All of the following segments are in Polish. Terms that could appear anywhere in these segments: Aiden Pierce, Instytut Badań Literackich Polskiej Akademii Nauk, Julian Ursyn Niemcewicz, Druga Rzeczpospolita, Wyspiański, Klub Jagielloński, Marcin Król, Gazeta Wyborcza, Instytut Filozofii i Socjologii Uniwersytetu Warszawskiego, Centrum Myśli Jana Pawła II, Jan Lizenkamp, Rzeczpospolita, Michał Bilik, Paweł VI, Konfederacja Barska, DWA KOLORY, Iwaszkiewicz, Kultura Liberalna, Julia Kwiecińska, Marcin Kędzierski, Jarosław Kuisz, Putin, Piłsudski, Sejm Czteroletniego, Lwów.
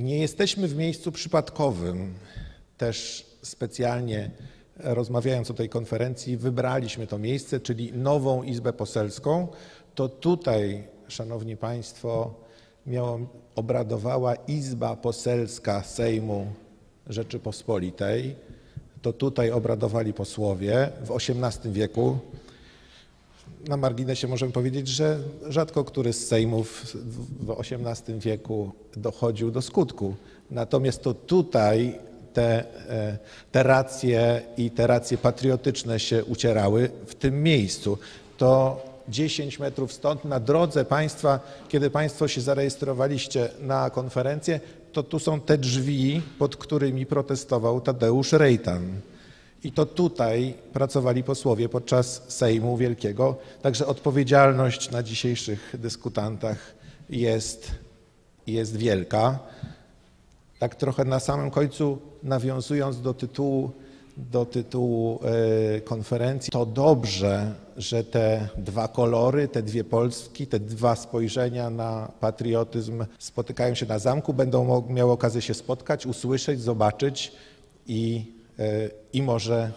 Nie jesteśmy w miejscu przypadkowym. Też specjalnie rozmawiając o tej konferencji wybraliśmy to miejsce, czyli nową Izbę Poselską. To tutaj, szanowni państwo, obradowała Izba Poselska Sejmu Rzeczypospolitej. To tutaj obradowali posłowie w XVIII wieku. Na marginesie możemy powiedzieć, że rzadko który z sejmów w XVIII wieku dochodził do skutku. Natomiast to tutaj te racje i te racje patriotyczne się ucierały w tym miejscu. To 10 metrów stąd, na drodze państwa, kiedy państwo się zarejestrowaliście na konferencję, to tu są te drzwi, pod którymi protestował Tadeusz Rejtan. I to tutaj pracowali posłowie podczas Sejmu Wielkiego. Także odpowiedzialność na dzisiejszych dyskutantach jest wielka. Tak trochę na samym końcu, nawiązując do tytułu konferencji, to dobrze, że te dwa kolory, te dwie Polski, te dwa spojrzenia na patriotyzm spotykają się na zamku, będą miały okazję się spotkać, usłyszeć, zobaczyć i może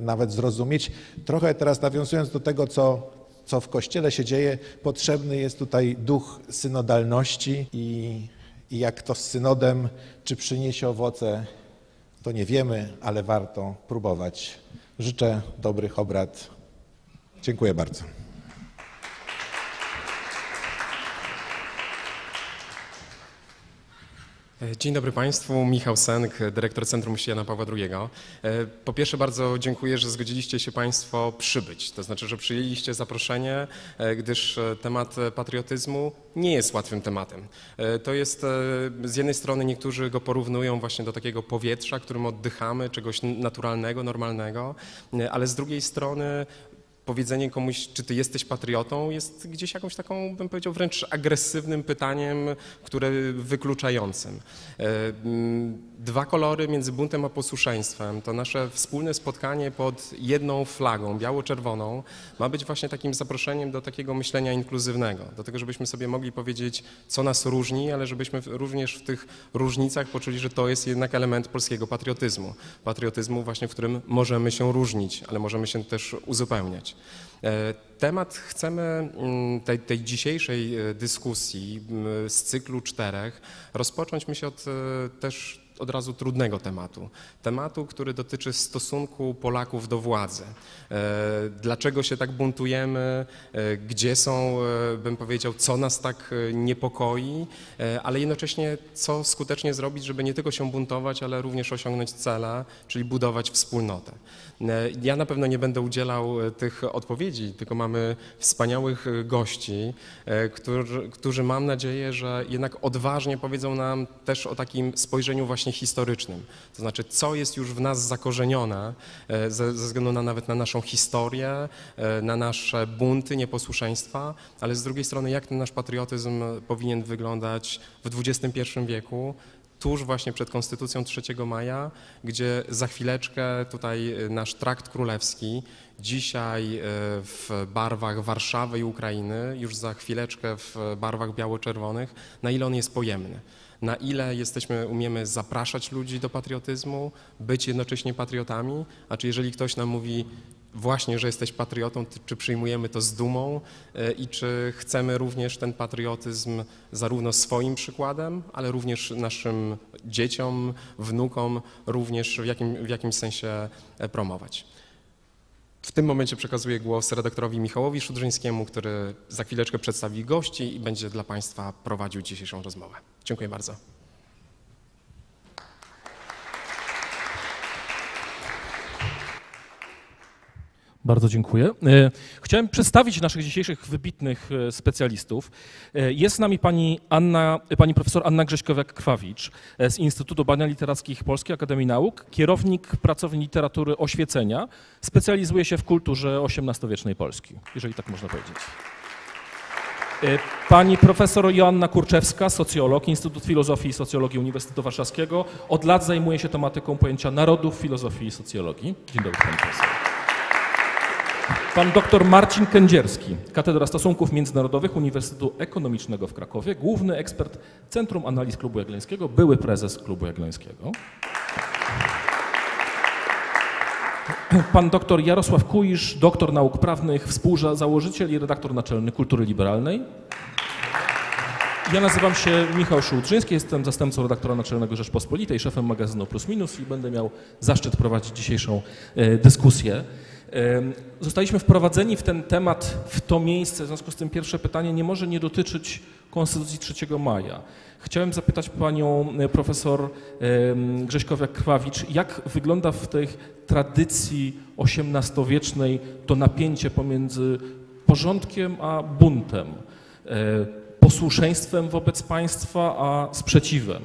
nawet zrozumieć. Trochę teraz nawiązując do tego, co w Kościele się dzieje, potrzebny jest tutaj duch synodalności i jak to z synodem, czy przyniesie owoce, to nie wiemy, ale warto próbować. Życzę dobrych obrad. Dziękuję bardzo. Dzień dobry Państwu, Michał Senk, dyrektor Centrum Myśli Jana Pawła II. Po pierwsze bardzo dziękuję, że zgodziliście się Państwo przybyć, to znaczy, że przyjęliście zaproszenie, gdyż temat patriotyzmu nie jest łatwym tematem. To jest, z jednej strony niektórzy go porównują właśnie do takiego powietrza, którym oddychamy, czegoś naturalnego, normalnego, ale z drugiej strony powiedzenie komuś, czy ty jesteś patriotą, jest gdzieś jakąś taką, bym powiedział, wręcz agresywnym pytaniem, które wykluczającym. Dwa kolory między buntem a posłuszeństwem. To nasze wspólne spotkanie pod jedną flagą, biało-czerwoną, ma być właśnie takim zaproszeniem do takiego myślenia inkluzywnego, do tego, żebyśmy sobie mogli powiedzieć, co nas różni, ale żebyśmy również w tych różnicach poczuli, że to jest jednak element polskiego patriotyzmu. Patriotyzmu właśnie, w którym możemy się różnić, ale możemy się też uzupełniać. Temat chcemy tej dzisiejszej dyskusji z cyklu 4 rozpocząć, myślę, od razu trudnego tematu, który dotyczy stosunku Polaków do władzy. Dlaczego się tak buntujemy, gdzie są, bym powiedział, co nas tak niepokoi, ale jednocześnie co skutecznie zrobić, żeby nie tylko się buntować, ale również osiągnąć cele, czyli budować wspólnotę. Ja na pewno nie będę udzielał tych odpowiedzi, tylko mamy wspaniałych gości, którzy mam nadzieję, że jednak odważnie powiedzą nam też o takim spojrzeniu właśnie historycznym, to znaczy co jest już w nas zakorzenione ze względu na nawet na naszą historię, na nasze bunty, nieposłuszeństwa, ale z drugiej strony jak ten nasz patriotyzm powinien wyglądać w XXI wieku, tuż właśnie przed Konstytucją 3 Maja, gdzie za chwileczkę tutaj nasz Trakt Królewski, dzisiaj w barwach Warszawy i Ukrainy, już za chwileczkę w barwach biało-czerwonych, na ile on jest pojemny. Na ile umiemy zapraszać ludzi do patriotyzmu, być jednocześnie patriotami, a czy jeżeli ktoś nam mówi właśnie, że jesteś patriotą, czy przyjmujemy to z dumą i czy chcemy również ten patriotyzm zarówno swoim przykładem, ale również naszym dzieciom, wnukom również w jakimś sensie promować. W tym momencie przekazuję głos redaktorowi Michałowi Szułdrzyńskiemu, który za chwileczkę przedstawi gości i będzie dla Państwa prowadził dzisiejszą rozmowę. Dziękuję bardzo. Bardzo dziękuję. Chciałem przedstawić naszych dzisiejszych wybitnych specjalistów. Jest z nami pani profesor Anna Grześkowiak-Krwawicz z Instytutu Badań Literackich Polskiej Akademii Nauk, kierownik pracowni literatury oświecenia, specjalizuje się w kulturze XVIII-wiecznej Polski, jeżeli tak można powiedzieć. Pani profesor Joanna Kurczewska, socjolog, Instytut Filozofii i Socjologii Uniwersytetu Warszawskiego. Od lat zajmuje się tematyką pojęcia narodów, filozofii i socjologii. Dzień dobry, pani profesor. Pan dr Marcin Kędzierski, Katedra Stosunków Międzynarodowych Uniwersytetu Ekonomicznego w Krakowie, główny ekspert Centrum Analiz Klubu Jagiellońskiego, były prezes Klubu Jagiellońskiego. Pan dr Jarosław Kuisz, doktor nauk prawnych, współzałożyciel i redaktor naczelny Kultury Liberalnej. Ja nazywam się Michał Szułdrzyński, jestem zastępcą redaktora naczelnego Rzeczpospolitej, szefem magazynu Plus Minus i będę miał zaszczyt prowadzić dzisiejszą dyskusję. Zostaliśmy wprowadzeni w ten temat, w to miejsce, w związku z tym pierwsze pytanie nie może nie dotyczyć Konstytucji 3 maja. Chciałem zapytać panią profesor Grześkowiak-Krwawicz, jak wygląda w tej tradycji XVIII-wiecznej to napięcie pomiędzy porządkiem a buntem, posłuszeństwem wobec państwa a sprzeciwem.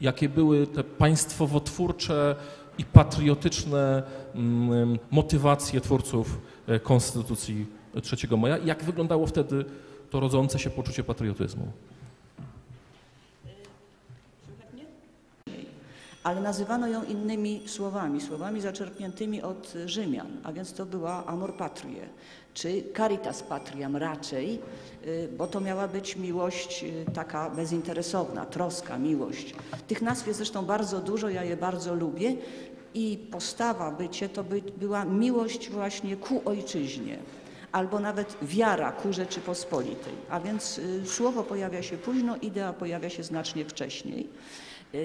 Jakie były te państwowotwórcze i patriotyczne motywacje twórców Konstytucji 3 maja? Jak wyglądało wtedy to rodzące się poczucie patriotyzmu? Ale nazywano ją innymi słowami, słowami zaczerpniętymi od Rzymian, a więc to była amor patrie, czy caritas patriam raczej, bo to miała być miłość taka bezinteresowna, troska, miłość. Tych nazw jest zresztą bardzo dużo, ja je bardzo lubię i postawa bycie to była miłość właśnie ku ojczyźnie, albo nawet wiara ku Rzeczypospolitej, a więc słowo pojawia się późno, idea pojawia się znacznie wcześniej.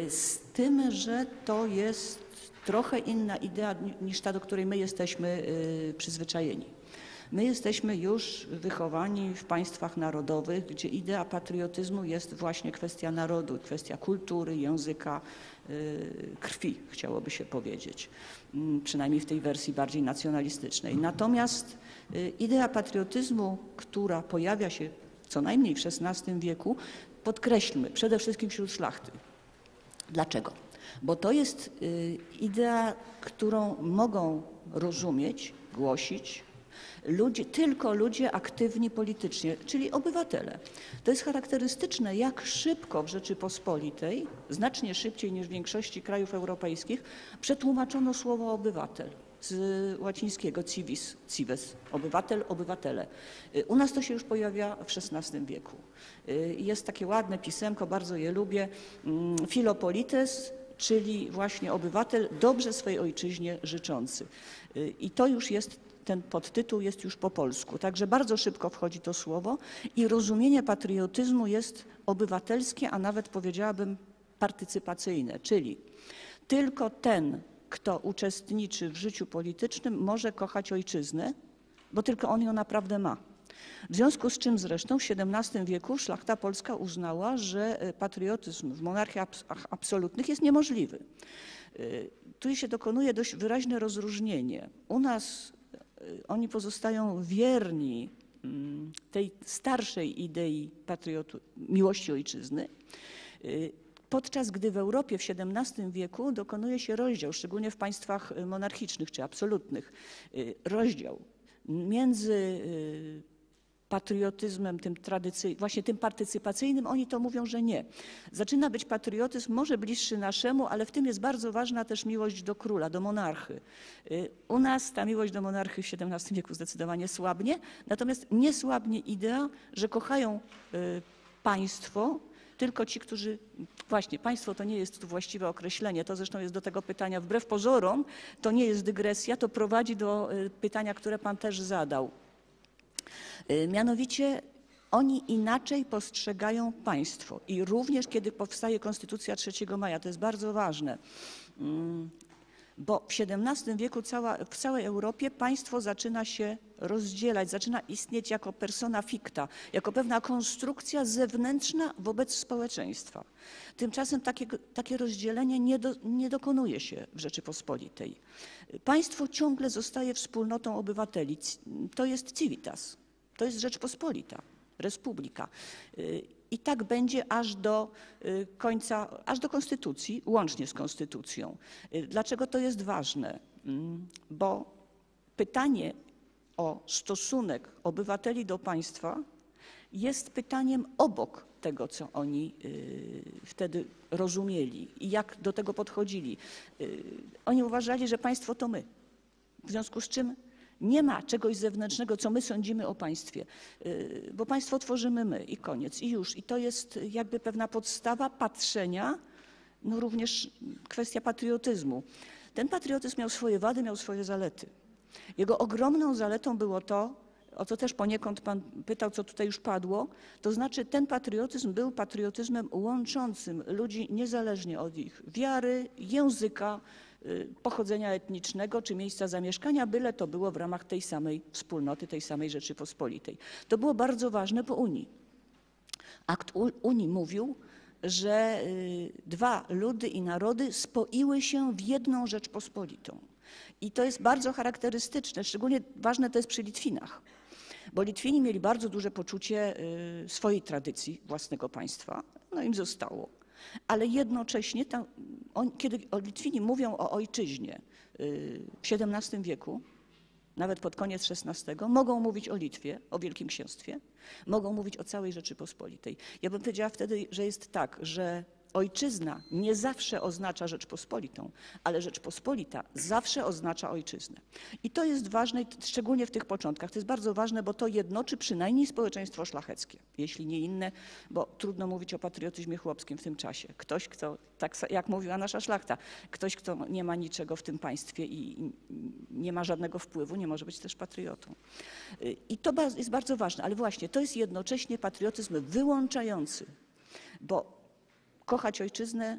Z tym, że to jest trochę inna idea niż ta, do której my jesteśmy przyzwyczajeni. My jesteśmy już wychowani w państwach narodowych, gdzie idea patriotyzmu jest właśnie kwestia narodu, kwestia kultury, języka, krwi, chciałoby się powiedzieć, przynajmniej w tej wersji bardziej nacjonalistycznej. Natomiast idea patriotyzmu, która pojawia się co najmniej w XVI wieku, podkreślmy, przede wszystkim wśród szlachty. Dlaczego? Bo to jest idea, którą mogą rozumieć, głosić ludzie, tylko ludzie aktywni politycznie, czyli obywatele. To jest charakterystyczne, jak szybko w Rzeczypospolitej, znacznie szybciej niż w większości krajów europejskich, przetłumaczono słowo obywatel z łacińskiego civis, cives, obywatel, obywatele. U nas to się już pojawia w XVI wieku. Jest takie ładne pisemko, bardzo je lubię, filopolites, czyli właśnie obywatel dobrze swej ojczyźnie życzący. I to już jest, ten podtytuł jest już po polsku. Także bardzo szybko wchodzi to słowo i rozumienie patriotyzmu jest obywatelskie, a nawet powiedziałabym partycypacyjne, czyli tylko ten, kto uczestniczy w życiu politycznym, może kochać ojczyznę, bo tylko on ją naprawdę ma. W związku z czym zresztą w XVII wieku szlachta polska uznała, że patriotyzm w monarchiach absolutnych jest niemożliwy. Tu się dokonuje dość wyraźne rozróżnienie. U nas oni pozostają wierni tej starszej idei miłości ojczyzny, podczas gdy w Europie w XVII wieku dokonuje się rozdział, szczególnie w państwach monarchicznych czy absolutnych, rozdział między patriotyzmem, tym tradycyjnym, właśnie tym partycypacyjnym, oni to mówią, że nie. Zaczyna być patriotyzm może bliższy naszemu, ale w tym jest bardzo ważna też miłość do króla, do monarchy. U nas ta miłość do monarchy w XVII wieku zdecydowanie słabnie, natomiast nie słabnie idea, że kochają państwo, tylko ci, którzy, właśnie państwo to nie jest tu właściwe określenie, to zresztą jest do tego pytania, wbrew pozorom, to nie jest dygresja, to prowadzi do pytania, które pan też zadał. Mianowicie oni inaczej postrzegają państwo i również kiedy powstaje Konstytucja 3 maja, to jest bardzo ważne, bo w XVII wieku w całej Europie państwo zaczyna się rozdzielać, zaczyna istnieć jako persona ficta, jako pewna konstrukcja zewnętrzna wobec społeczeństwa. Tymczasem takie rozdzielenie nie dokonuje się w Rzeczypospolitej. Państwo ciągle zostaje wspólnotą obywateli. To jest civitas, to jest Rzeczpospolita, Respublika. I tak będzie aż do końca, aż do konstytucji, łącznie z konstytucją. Dlaczego to jest ważne? Bo pytanie o stosunek obywateli do państwa jest pytaniem obok tego, co oni wtedy rozumieli i jak do tego podchodzili. Oni uważali, że państwo to my, w związku z czym Nie ma czegoś zewnętrznego, co my sądzimy o państwie, bo państwo tworzymy my i koniec, i już. I to jest jakby pewna podstawa patrzenia, no również kwestia patriotyzmu. Ten patriotyzm miał swoje wady, miał swoje zalety. Jego ogromną zaletą było to, o co też poniekąd pan pytał, co tutaj już padło, to znaczy ten patriotyzm był patriotyzmem łączącym ludzi niezależnie od ich wiary, języka, pochodzenia etnicznego czy miejsca zamieszkania, byle to było w ramach tej samej wspólnoty, tej samej Rzeczypospolitej. To było bardzo ważne po Unii. Akt Unii mówił, że dwa ludy i narody spoiły się w jedną Rzeczpospolitą. I to jest bardzo charakterystyczne, szczególnie ważne to jest przy Litwinach, bo Litwini mieli bardzo duże poczucie swojej tradycji, własnego państwa, no im zostało. Ale jednocześnie, kiedy Litwini mówią o ojczyźnie w XVII wieku, nawet pod koniec XVI, mogą mówić o Litwie, o Wielkim Księstwie, mogą mówić o całej Rzeczypospolitej. Ja bym powiedziała wtedy, że jest tak, że ojczyzna nie zawsze oznacza Rzeczpospolitą, ale Rzeczpospolita zawsze oznacza ojczyznę. I to jest ważne, szczególnie w tych początkach. To jest bardzo ważne, bo to jednoczy przynajmniej społeczeństwo szlacheckie, jeśli nie inne, bo trudno mówić o patriotyzmie chłopskim w tym czasie. Ktoś, kto, tak jak mówiła nasza szlachta, ktoś, kto nie ma niczego w tym państwie i nie ma żadnego wpływu, nie może być też patriotą. I to jest bardzo ważne, ale właśnie to jest jednocześnie patriotyzm wyłączający, bo kochać ojczyznę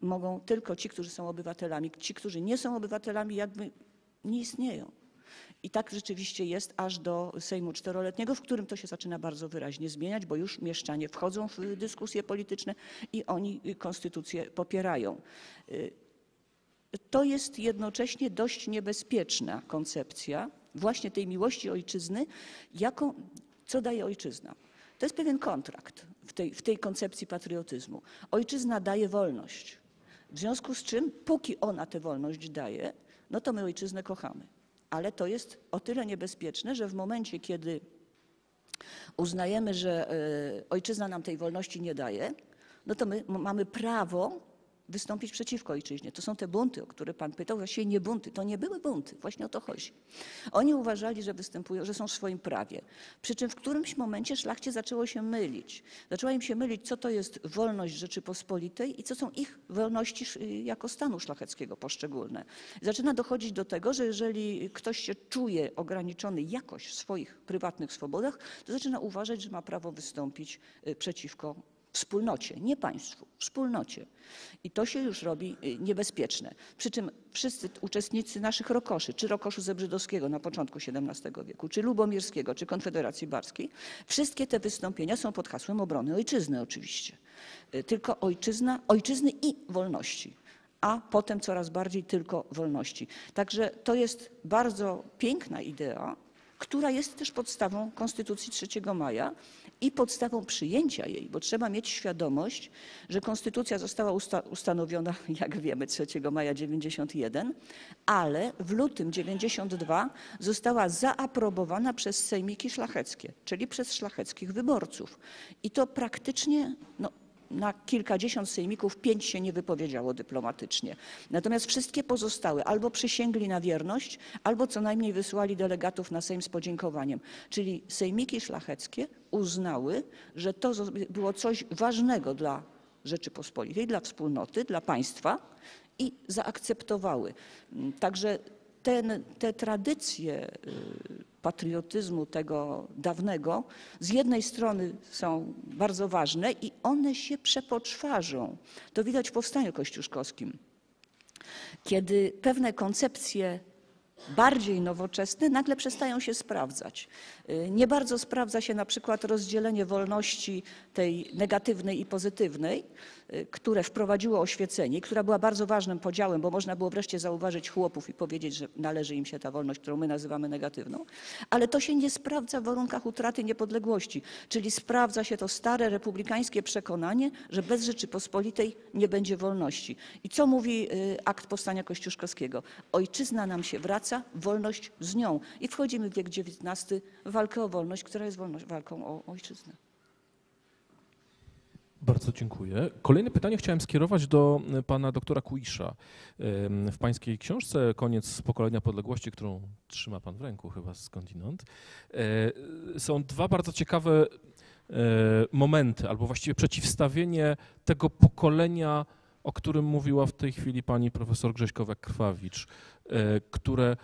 mogą tylko ci, którzy są obywatelami. Ci, którzy nie są obywatelami, jakby nie istnieją. I tak rzeczywiście jest aż do Sejmu Czteroletniego, w którym to się zaczyna bardzo wyraźnie zmieniać, bo już mieszczanie wchodzą w dyskusje polityczne i oni konstytucję popierają. To jest jednocześnie dość niebezpieczna koncepcja właśnie tej miłości ojczyzny, jaką, co daje ojczyzna. To jest pewien kontrakt w tej koncepcji patriotyzmu. Ojczyzna daje wolność, w związku z czym póki ona tę wolność daje, no to my ojczyznę kochamy. Ale to jest o tyle niebezpieczne, że w momencie, kiedy uznajemy, że ojczyzna nam tej wolności nie daje, no to my mamy prawo wystąpić przeciwko ojczyźnie. To są te bunty, o które pan pytał. Właściwie nie bunty, to nie były bunty, właśnie o to chodzi. Oni uważali, że występują, że są w swoim prawie. Przy czym w którymś momencie szlachcie zaczęło się mylić. Zaczęła im się mylić, co to jest wolność Rzeczypospolitej i co są ich wolności jako stanu szlacheckiego poszczególne. Zaczyna dochodzić do tego, że jeżeli ktoś się czuje ograniczony jakoś w swoich prywatnych swobodach, to zaczyna uważać, że ma prawo wystąpić przeciwko wspólnocie, nie państwu, wspólnocie. I to się już robi niebezpieczne. Przy czym wszyscy uczestnicy naszych rokoszy, czy Rokoszu Zebrzydowskiego na początku XVII wieku, czy Lubomirskiego, czy Konfederacji Barskiej, wszystkie te wystąpienia są pod hasłem obrony ojczyzny oczywiście. Tylko ojczyzny i wolności, a potem coraz bardziej tylko wolności. Także to jest bardzo piękna idea, która jest też podstawą Konstytucji 3 Maja i podstawą przyjęcia jej, bo trzeba mieć świadomość, że Konstytucja została ustanowiona, jak wiemy, 3 maja 91, ale w lutym 92 została zaaprobowana przez sejmiki szlacheckie, czyli przez szlacheckich wyborców. I to praktycznie na kilkadziesiąt sejmików 5 się nie wypowiedziało dyplomatycznie. Natomiast wszystkie pozostałe albo przysięgli na wierność, albo co najmniej wysłali delegatów na Sejm z podziękowaniem. Czyli sejmiki szlacheckie uznały, że to było coś ważnego dla Rzeczypospolitej, dla wspólnoty, dla państwa i zaakceptowały. Także te tradycje patriotyzmu tego dawnego z jednej strony są bardzo ważne i one się przepoczwarzą. To widać w Powstaniu Kościuszkowskim, kiedy pewne koncepcje bardziej nowoczesne nagle przestają się sprawdzać. Nie bardzo sprawdza się na przykład rozdzielenie wolności tej negatywnej i pozytywnej, które wprowadziło oświecenie, która była bardzo ważnym podziałem, bo można było wreszcie zauważyć chłopów i powiedzieć, że należy im się ta wolność, którą my nazywamy negatywną, ale to się nie sprawdza w warunkach utraty niepodległości, czyli sprawdza się to stare republikańskie przekonanie, że bez Rzeczypospolitej nie będzie wolności. I co mówi akt Powstania Kościuszkowskiego? Ojczyzna nam się wraca, wolność z nią. I wchodzimy w wiek XIX, walkę o wolność, która jest walką o ojczyznę. Bardzo dziękuję. Kolejne pytanie chciałem skierować do pana doktora Kuisza. W pańskiej książce Koniec pokolenia podległości, którą trzyma pan w ręku chyba skądinąd, są dwa bardzo ciekawe momenty, albo właściwie przeciwstawienie tego pokolenia, o którym mówiła w tej chwili pani profesor Grześkowiak-Krwawicz, które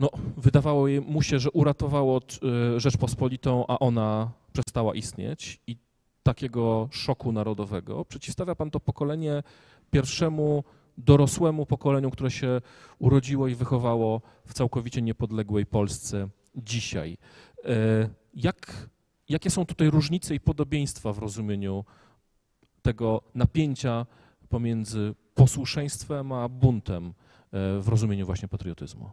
no, wydawało mu się, że uratowało Rzeczpospolitą, a ona przestała istnieć, i takiego szoku narodowego. Przeciwstawia pan to pokolenie pierwszemu dorosłemu pokoleniu, które się urodziło i wychowało w całkowicie niepodległej Polsce dzisiaj. Jakie są tutaj różnice i podobieństwa w rozumieniu tego napięcia pomiędzy posłuszeństwem a buntem w rozumieniu właśnie patriotyzmu?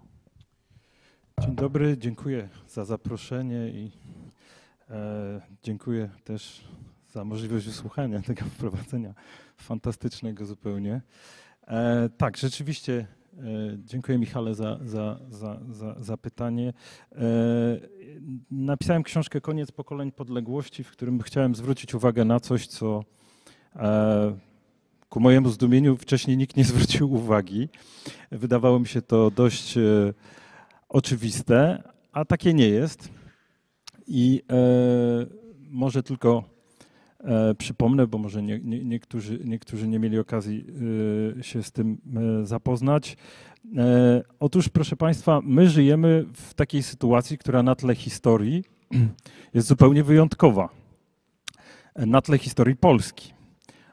Dzień dobry, dziękuję za zaproszenie i dziękuję też za możliwość wysłuchania tego wprowadzenia, fantastycznego zupełnie. Tak, rzeczywiście dziękuję, Michale, za pytanie. Napisałem książkę Koniec pokoleń podległości, w którym chciałem zwrócić uwagę na coś, co ku mojemu zdumieniu wcześniej nikt nie zwrócił uwagi. Wydawało mi się to dość oczywiste, a takie nie jest. I może tylko przypomnę, bo może niektórzy nie mieli okazji się z tym zapoznać. Otóż, proszę Państwa, my żyjemy w takiej sytuacji, która na tle historii jest zupełnie wyjątkowa. Na tle historii Polski.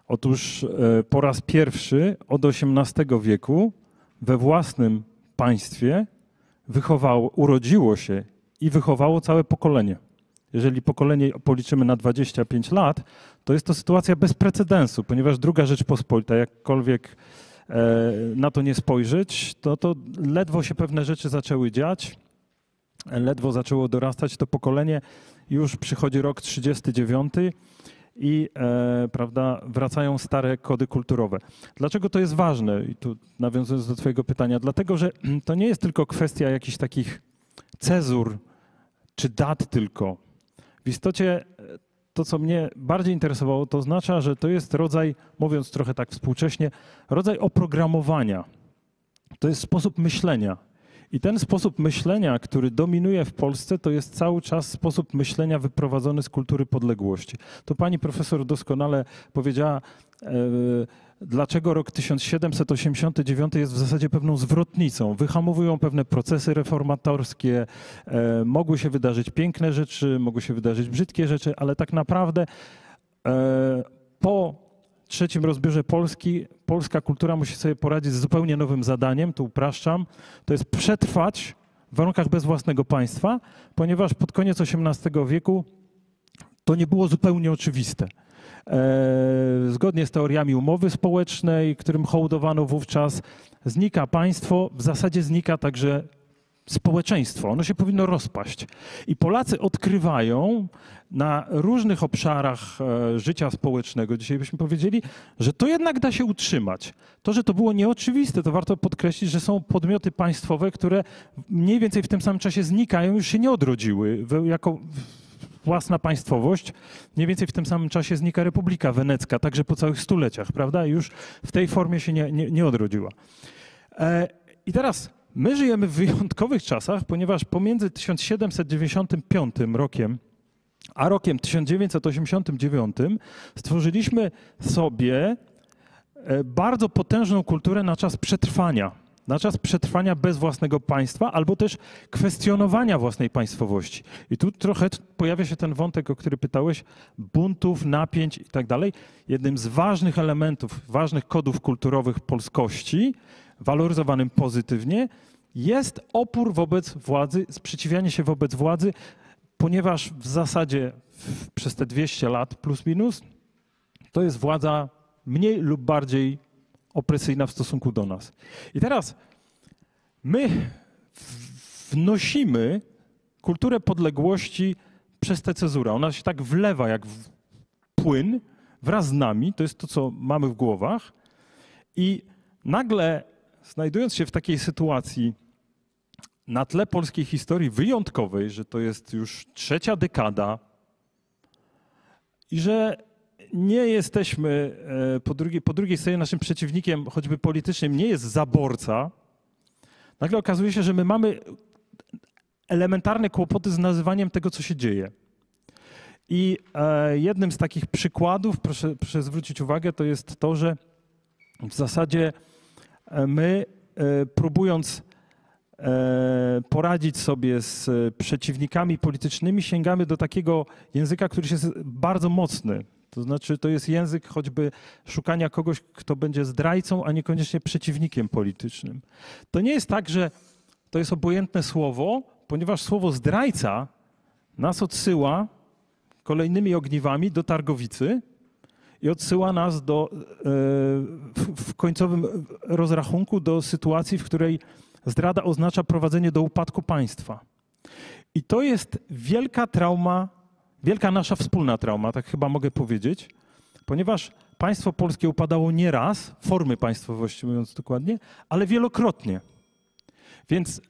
Otóż po raz pierwszy od XVIII wieku we własnym państwie urodziło się i wychowało całe pokolenie. Jeżeli pokolenie policzymy na 25 lat, to jest to sytuacja bez precedensu, ponieważ Druga Rzeczpospolita, jakkolwiek na to nie spojrzeć, to ledwo się pewne rzeczy zaczęły dziać, ledwo zaczęło dorastać to pokolenie. Już przychodzi rok 1939 i prawda, wracają stare kody kulturowe. Dlaczego to jest ważne? I tu nawiązując do twojego pytania, dlatego że to nie jest tylko kwestia jakichś takich cezur czy dat tylko. W istocie to, co mnie bardziej interesowało, to oznacza, że to jest rodzaj, mówiąc trochę tak współcześnie, rodzaj oprogramowania. To jest sposób myślenia. I ten sposób myślenia, który dominuje w Polsce, to jest cały czas sposób myślenia wyprowadzony z kultury podległości. To pani profesor doskonale powiedziała, dlaczego rok 1789 jest w zasadzie pewną zwrotnicą. Wyhamowują pewne procesy reformatorskie, mogły się wydarzyć piękne rzeczy, mogły się wydarzyć brzydkie rzeczy, ale tak naprawdę po trzecim rozbiorze Polski, polska kultura musi sobie poradzić z zupełnie nowym zadaniem, tu upraszczam, to jest przetrwać w warunkach bezwłasnego państwa, ponieważ pod koniec XVIII wieku to nie było zupełnie oczywiste. Zgodnie z teoriami umowy społecznej, którym hołdowano wówczas, znika państwo, w zasadzie znika także społeczeństwo. Ono się powinno rozpaść. I Polacy odkrywają na różnych obszarach życia społecznego, dzisiaj byśmy powiedzieli, że to jednak da się utrzymać. To, że to było nieoczywiste, to warto podkreślić, że są podmioty państwowe, które mniej więcej w tym samym czasie znikają, już się nie odrodziły jako własna państwowość. Mniej więcej w tym samym czasie znika Republika Wenecka, także po całych stuleciach, prawda? Już w tej formie się nie odrodziła. I teraz my żyjemy w wyjątkowych czasach, ponieważ pomiędzy 1795 rokiem a rokiem 1989 stworzyliśmy sobie bardzo potężną kulturę na czas przetrwania bez własnego państwa albo też kwestionowania własnej państwowości. I tu trochę pojawia się ten wątek, o który pytałeś, buntów, napięć itd. Jednym z ważnych elementów, ważnych kodów kulturowych polskości, waloryzowanym pozytywnie, jest opór wobec władzy, sprzeciwianie się wobec władzy, ponieważ w zasadzie przez te 200 lat plus minus to jest władza mniej lub bardziej opresyjna w stosunku do nas. I teraz my wnosimy kulturę podległości przez tę cezurę. Ona się tak wlewa jak płyn wraz z nami, to jest to, co mamy w głowach, i nagle znajdując się w takiej sytuacji na tle polskiej historii wyjątkowej, że to jest już trzecia dekada i że nie jesteśmy, po drugiej stronie naszym przeciwnikiem, choćby politycznym, nie jest zaborca, nagle okazuje się, że my mamy elementarne kłopoty z nazywaniem tego, co się dzieje. I jednym z takich przykładów, proszę zwrócić uwagę, to jest to, że w zasadzie my, próbując poradzić sobie z przeciwnikami politycznymi, sięgamy do takiego języka, który jest bardzo mocny. To znaczy, to jest język choćby szukania kogoś, kto będzie zdrajcą, a niekoniecznie przeciwnikiem politycznym. To nie jest tak, że to jest obojętne słowo, ponieważ słowo zdrajca nas odsyła kolejnymi ogniwami do targowicy i odsyła nas do, w końcowym rozrachunku do sytuacji, w której zdrada oznacza prowadzenie do upadku państwa. I to jest wielka trauma, wielka nasza wspólna trauma, tak chyba mogę powiedzieć, ponieważ państwo polskie upadało nie raz, formy państwowości mówiąc dokładnie, ale wielokrotnie. Więc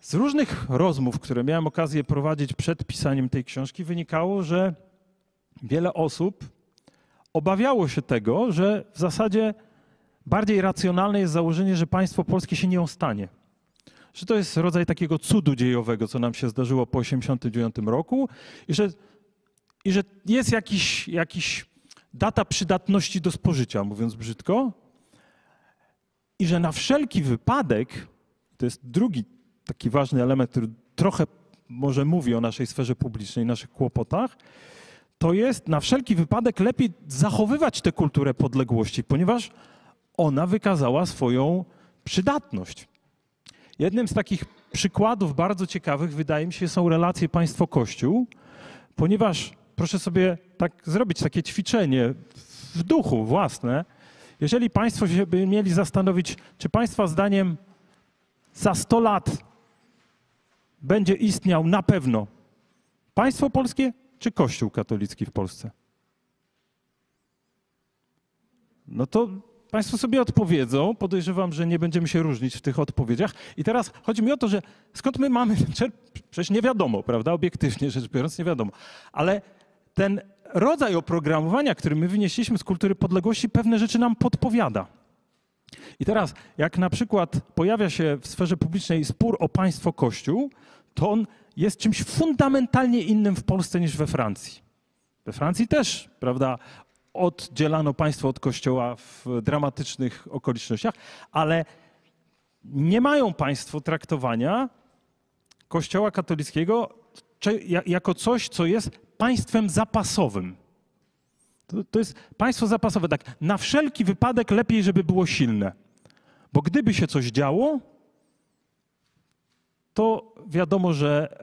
z różnych rozmów, które miałem okazję prowadzić przed pisaniem tej książki, wynikało, że wiele osób obawiało się tego, że w zasadzie bardziej racjonalne jest założenie, że państwo polskie się nie ostanie. Że to jest rodzaj takiego cudu dziejowego, co nam się zdarzyło po 1989 roku i że jest jakiś data przydatności do spożycia, mówiąc brzydko, i że na wszelki wypadek, to jest drugi taki ważny element, który trochę może mówi o naszej sferze publicznej, naszych kłopotach, to jest na wszelki wypadek lepiej zachowywać tę kulturę podległości, ponieważ ona wykazała swoją przydatność. Jednym z takich przykładów bardzo ciekawych, wydaje mi się, są relacje państwo-kościół, ponieważ proszę sobie tak zrobić takie ćwiczenie w duchu własne. Jeżeli państwo się by mieli zastanowić, czy państwa zdaniem za 100 lat będzie istniał na pewno państwo polskie czy Kościół katolicki w Polsce? No to państwo sobie odpowiedzą. Podejrzewam, że nie będziemy się różnić w tych odpowiedziach. I teraz chodzi mi o to, że skąd my mamy... Przecież nie wiadomo, prawda? Obiektywnie rzecz biorąc, nie wiadomo. Ale ten rodzaj oprogramowania, który my wynieśliśmy z kultury podległości, pewne rzeczy nam podpowiada. I teraz, jak na przykład pojawia się w sferze publicznej spór o państwo-kościół, to on jest czymś fundamentalnie innym w Polsce niż we Francji. We Francji też, prawda, oddzielano państwo od kościoła w dramatycznych okolicznościach, ale nie mają państwo traktowania kościoła katolickiego jako coś, co jest państwem zapasowym. To jest państwo zapasowe. Tak, na wszelki wypadek lepiej, żeby było silne. Bo gdyby się coś działo, to wiadomo, że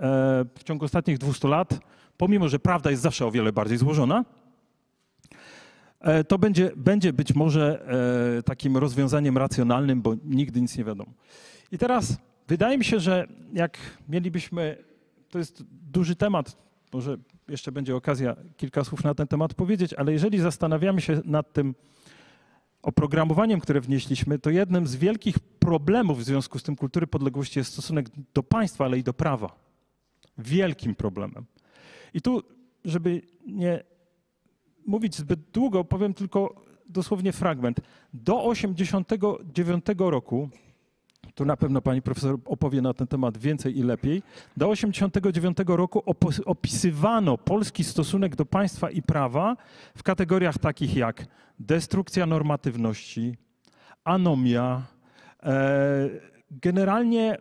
w ciągu ostatnich 200 lat, pomimo że prawda jest zawsze o wiele bardziej złożona, to będzie być może takim rozwiązaniem racjonalnym, bo nigdy nic nie wiadomo. I teraz wydaje mi się, że jak mielibyśmy... To jest duży temat, może jeszcze będzie okazja kilka słów na ten temat powiedzieć, ale jeżeli zastanawiamy się nad tym oprogramowaniem, które wnieśliśmy, to jednym z wielkich problemów w związku z tym kultury podległości jest stosunek do państwa, ale i do prawa. Wielkim problemem. I tu, żeby nie mówić zbyt długo, powiem tylko dosłownie fragment. Do 1989 roku, tu na pewno pani profesor opowie na ten temat więcej i lepiej, do 1989 roku opisywano polski stosunek do państwa i prawa w kategoriach takich jak destrukcja normatywności, anomia, generalnie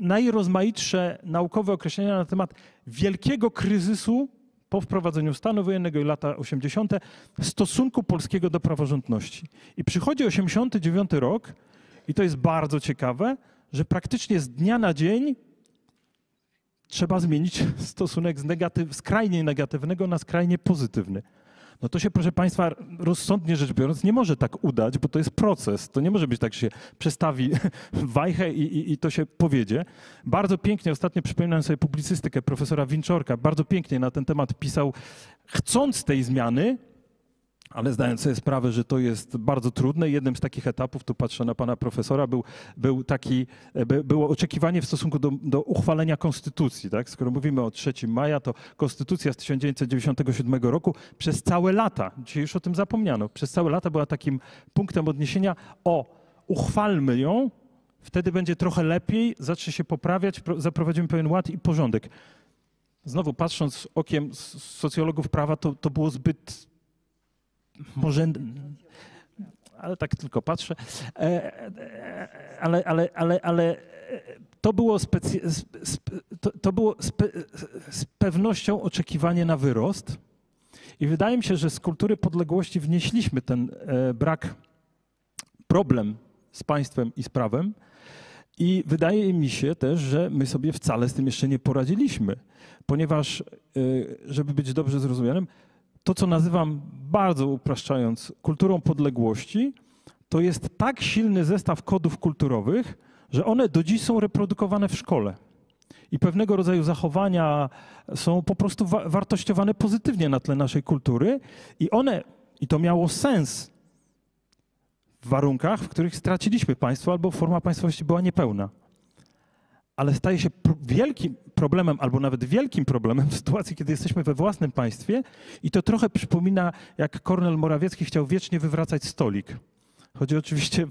najrozmaitsze naukowe określenia na temat wielkiego kryzysu po wprowadzeniu stanu wojennego i lata 80. stosunku polskiego do praworządności. I przychodzi 1989 rok i to jest bardzo ciekawe, że praktycznie z dnia na dzień trzeba zmienić stosunek z skrajnie negatywnego na skrajnie pozytywny. No to się, proszę państwa, rozsądnie rzecz biorąc nie może tak udać, bo to jest proces. To nie może być tak, że się przestawi wajchę i to się powiedzie. Bardzo pięknie, ostatnio przypominam sobie publicystykę profesora Winczorka, bardzo pięknie na ten temat pisał, chcąc tej zmiany, ale zdając sobie sprawę, że to jest bardzo trudne. Jednym z takich etapów, tu patrzę na pana profesora, było oczekiwanie w stosunku do uchwalenia konstytucji. Tak? Skoro mówimy o 3 maja, to konstytucja z 1997 roku przez całe lata, dzisiaj już o tym zapomniano, przez całe lata była takim punktem odniesienia uchwalmy ją, wtedy będzie trochę lepiej, zacznie się poprawiać, zaprowadzimy pewien ład i porządek. Znowu patrząc okiem socjologów prawa, to było zbyt... Może, ale tak tylko patrzę, ale to było z pewnością oczekiwanie na wyrost i wydaje mi się, że z kultury podległości wnieśliśmy ten problem z państwem i z prawem i wydaje mi się też, że my sobie wcale z tym jeszcze nie poradziliśmy, ponieważ, żeby być dobrze zrozumianym, to, co nazywam bardzo upraszczając kulturą podległości, to jest tak silny zestaw kodów kulturowych, że one do dziś są reprodukowane w szkole. I pewnego rodzaju zachowania są po prostu wartościowane pozytywnie na tle naszej kultury i one, i to miało sens w warunkach, w których straciliśmy państwo albo forma państwowości była niepełna. Ale staje się wielkim problemem, albo nawet wielkim problemem w sytuacji, kiedy jesteśmy we własnym państwie i to trochę przypomina, jak Kornel Morawiecki chciał wiecznie wywracać stolik. Chodzi oczywiście,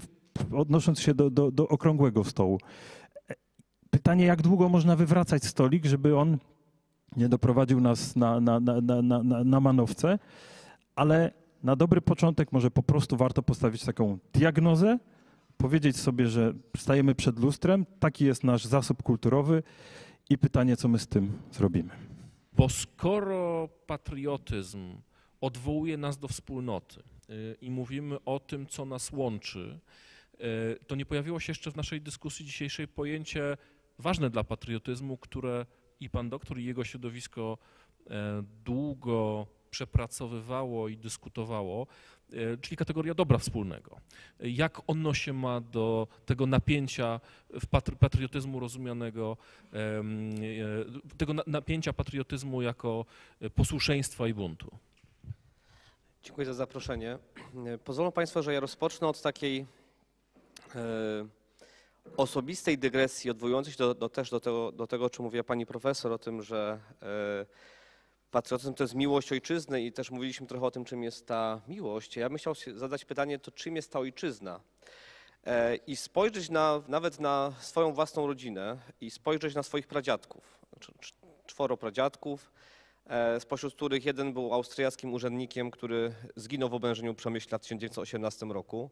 odnosząc się do okrągłego stołu. Pytanie, jak długo można wywracać stolik, żeby on nie doprowadził nas na manowce, ale na dobry początek może po prostu warto postawić taką diagnozę, powiedzieć sobie, że stajemy przed lustrem, taki jest nasz zasób kulturowy i pytanie, co my z tym zrobimy. Bo skoro patriotyzm odwołuje nas do wspólnoty i mówimy o tym, co nas łączy, to nie pojawiło się jeszcze w naszej dyskusji dzisiejszej pojęcie ważne dla patriotyzmu, które i pan doktor, i jego środowisko długo przepracowywało i dyskutowało, czyli kategoria dobra wspólnego. Jak ono się ma do tego napięcia w patriotyzmu rozumianego, tego napięcia patriotyzmu jako posłuszeństwa i buntu? Dziękuję za zaproszenie. Pozwolą państwo, że ja rozpocznę od takiej osobistej dygresji odwołującej się do tego, o czym mówiła pani profesor, o tym, że patriotyzm to jest miłość ojczyzny i też mówiliśmy trochę o tym, czym jest ta miłość. Ja bym chciał zadać pytanie, to czym jest ta ojczyzna? I spojrzeć nawet na swoją własną rodzinę i spojrzeć na swoich pradziadków, 4 pradziadków, spośród których jeden był austriackim urzędnikiem, który zginął w oblężeniu Przemyśla w 1918 roku.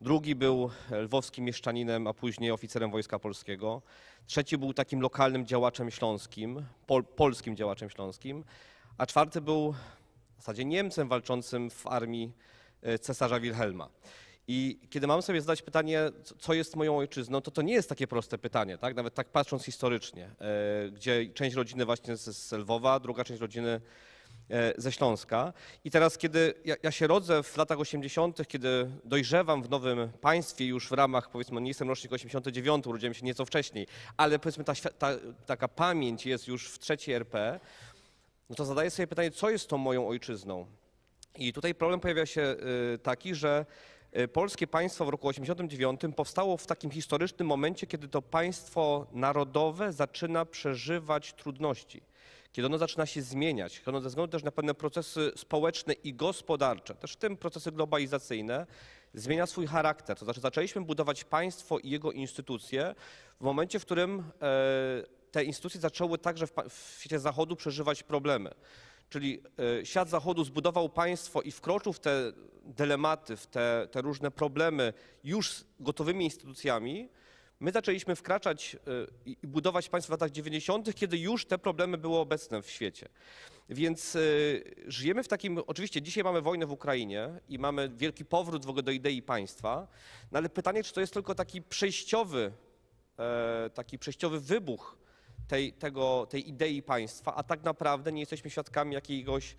Drugi był lwowskim mieszczaninem, a później oficerem Wojska Polskiego. Trzeci był takim lokalnym działaczem śląskim, polskim działaczem śląskim. A 4. był w zasadzie Niemcem walczącym w armii cesarza Wilhelma. I kiedy mam sobie zadać pytanie, co jest moją ojczyzną, to nie jest takie proste pytanie, tak? Nawet tak patrząc historycznie, gdzie część rodziny właśnie z Lwowa, druga część rodziny ze Śląska. I teraz, kiedy ja się rodzę w latach 80., kiedy dojrzewam w nowym państwie już w ramach, powiedzmy, nie jestem rocznik 89, urodziłem się nieco wcześniej, ale powiedzmy taka pamięć jest już w III RP, no to zadaję sobie pytanie, co jest tą moją ojczyzną? I tutaj problem pojawia się taki, że polskie państwo w roku 89 powstało w takim historycznym momencie, kiedy to państwo narodowe zaczyna przeżywać trudności. Kiedy ono zaczyna się zmieniać, kiedy ono ze względu też na pewne procesy społeczne i gospodarcze, też w tym procesy globalizacyjne, zmienia swój charakter. To znaczy zaczęliśmy budować państwo i jego instytucje w momencie, w którym te instytucje zaczęły także w świecie Zachodu przeżywać problemy. Czyli świat Zachodu zbudował państwo i wkroczył w te dylematy, w te różne problemy już z gotowymi instytucjami. My zaczęliśmy wkraczać i budować państwo w latach 90., kiedy już te problemy były obecne w świecie. Więc żyjemy w takim... Oczywiście dzisiaj mamy wojnę w Ukrainie i mamy wielki powrót w ogóle do idei państwa, no ale pytanie, czy to jest tylko taki przejściowy wybuch tej idei państwa, a tak naprawdę nie jesteśmy świadkami jakiegoś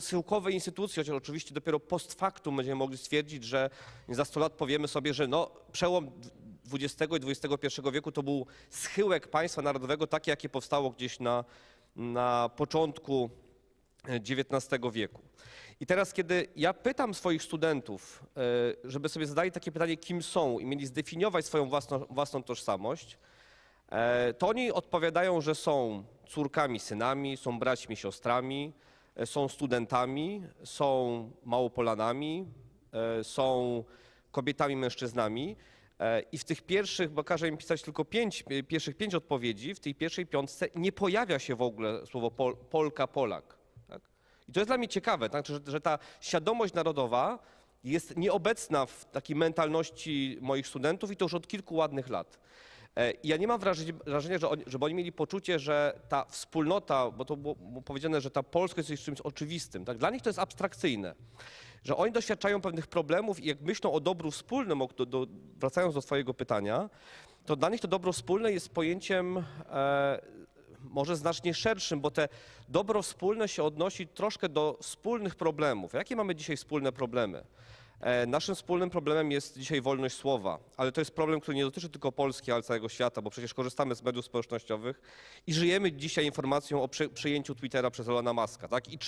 schyłkowej instytucji, chociaż oczywiście dopiero post factum będziemy mogli stwierdzić, że za 100 lat powiemy sobie, że no, przełom XX i XXI wieku to był schyłek państwa narodowego, takie jakie powstało gdzieś na początku XIX wieku. I teraz, kiedy ja pytam swoich studentów, żeby sobie zadali takie pytanie, kim są i mieli zdefiniować swoją własną tożsamość, to oni odpowiadają, że są córkami, synami, są braćmi, siostrami, są studentami, są Małopolanami, są kobietami, mężczyznami. I w tych pierwszych, bo każę im pisać tylko pierwszych pięć odpowiedzi, w tej pierwszej piątce nie pojawia się w ogóle słowo Polka, Polak. Tak? I to jest dla mnie ciekawe, tak? Że ta świadomość narodowa jest nieobecna w takiej mentalności moich studentów i to już od kilku ładnych lat. I ja nie mam wrażenia, żeby oni mieli poczucie, że ta wspólnota, bo to było powiedziane, że ta polskość jest czymś oczywistym. Tak? Dla nich to jest abstrakcyjne, że oni doświadczają pewnych problemów i jak myślą o dobru wspólnym, wracając do twojego pytania, to dla nich to dobro wspólne jest pojęciem może znacznie szerszym, bo te dobro wspólne się odnosi troszkę do wspólnych problemów. Jakie mamy dzisiaj wspólne problemy? Naszym wspólnym problemem jest dzisiaj wolność słowa, ale to jest problem, który nie dotyczy tylko Polski, ale całego świata, bo przecież korzystamy z mediów społecznościowych i żyjemy dzisiaj informacją o przejęciu Twittera przez Elona Muska. Tak? I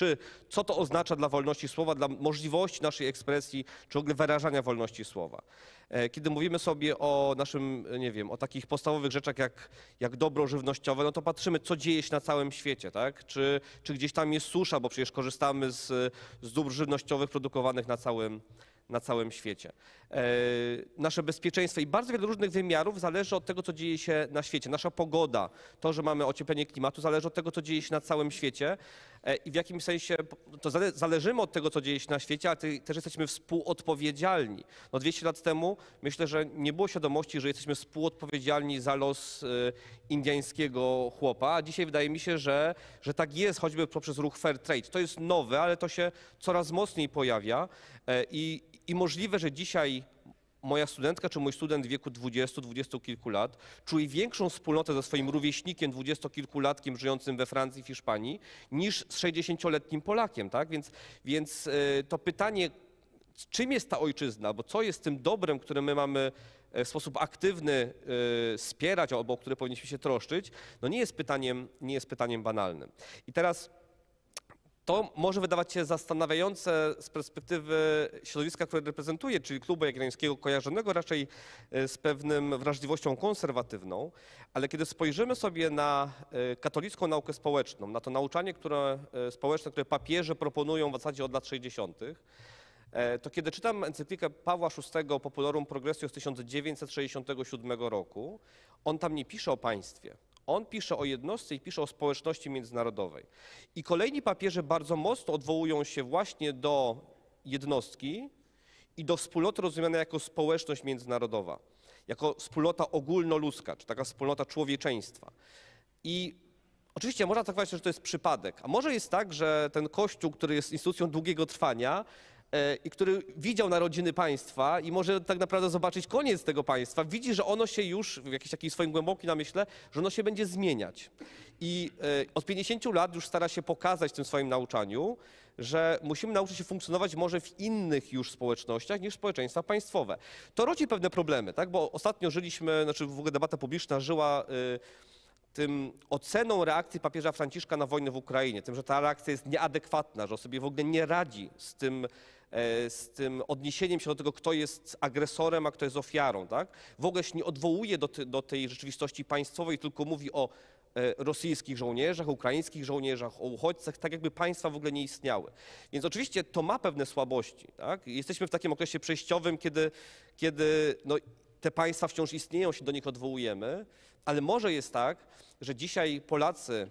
co to oznacza dla wolności słowa, dla możliwości naszej ekspresji, czy w ogóle wyrażania wolności słowa. Kiedy mówimy sobie o naszym, nie wiem, o takich podstawowych rzeczach jak dobro żywnościowe, no to patrzymy, co dzieje się na całym świecie, tak? Czy gdzieś tam jest susza, bo przecież korzystamy z dóbr żywnościowych produkowanych na całym świecie. Nasze bezpieczeństwo i bardzo wiele różnych wymiarów zależy od tego, co dzieje się na świecie. Nasza pogoda, to, że mamy ocieplenie klimatu, zależy od tego, co dzieje się na całym świecie i w jakimś sensie to zależymy od tego, co dzieje się na świecie, ale też jesteśmy współodpowiedzialni. No 200 lat temu myślę, że nie było świadomości, że jesteśmy współodpowiedzialni za los indyjskiego chłopa, a dzisiaj wydaje mi się, że tak jest, choćby poprzez ruch fair trade. To jest nowe, ale to się coraz mocniej pojawia i możliwe, że dzisiaj moja studentka czy mój student w wieku 20 kilku lat czuje większą wspólnotę ze swoim rówieśnikiem, 20-kilkulatkiem żyjącym we Francji, w Hiszpanii, niż z 60-letnim Polakiem. Tak? Więc to pytanie, czym jest ta ojczyzna, bo co jest tym dobrem, które my mamy w sposób aktywny wspierać albo o które powinniśmy się troszczyć, no nie jest pytaniem banalnym. I teraz to może wydawać się zastanawiające z perspektywy środowiska, które reprezentuję, czyli Klubu Jagiellońskiego, kojarzonego raczej z pewnym wrażliwością konserwatywną, ale kiedy spojrzymy sobie na katolicką naukę społeczną, na to nauczanie społeczne, które papieże proponują w zasadzie od lat 60., to kiedy czytam encyklikę Pawła VI Populorum Progressio z 1967 roku, on tam nie pisze o państwie. On pisze o jednostce i pisze o społeczności międzynarodowej. I kolejni papieże bardzo mocno odwołują się właśnie do jednostki i do wspólnoty rozumianej jako społeczność międzynarodowa, jako wspólnota ogólnoludzka, czy taka wspólnota człowieczeństwa. I oczywiście można traktować, że to jest przypadek, a może jest tak, że ten Kościół, który jest instytucją długiego trwania, i który widział narodziny państwa i może tak naprawdę zobaczyć koniec tego państwa, widzi, że ono się już, w jakiś taki swoim głębokim namyśle, że ono się będzie zmieniać. I od 50 lat już stara się pokazać w tym swoim nauczaniu, że musimy nauczyć się funkcjonować może w innych już społecznościach niż społeczeństwa państwowe. To rodzi pewne problemy, tak? Bo ostatnio żyliśmy, znaczy w ogóle debata publiczna żyła tym oceną reakcji papieża Franciszka na wojnę w Ukrainie, tym, że ta reakcja jest nieadekwatna, że on sobie w ogóle nie radzi z tym odniesieniem się do tego, kto jest agresorem, a kto jest ofiarą. Tak? W ogóle się nie odwołuje do tej rzeczywistości państwowej, tylko mówi o rosyjskich żołnierzach, ukraińskich żołnierzach, o uchodźcach, tak jakby państwa w ogóle nie istniały. Więc oczywiście to ma pewne słabości. Tak? Jesteśmy w takim okresie przejściowym, kiedy no, te państwa wciąż istnieją, się do nich odwołujemy, ale może jest tak, że dzisiaj Polacy,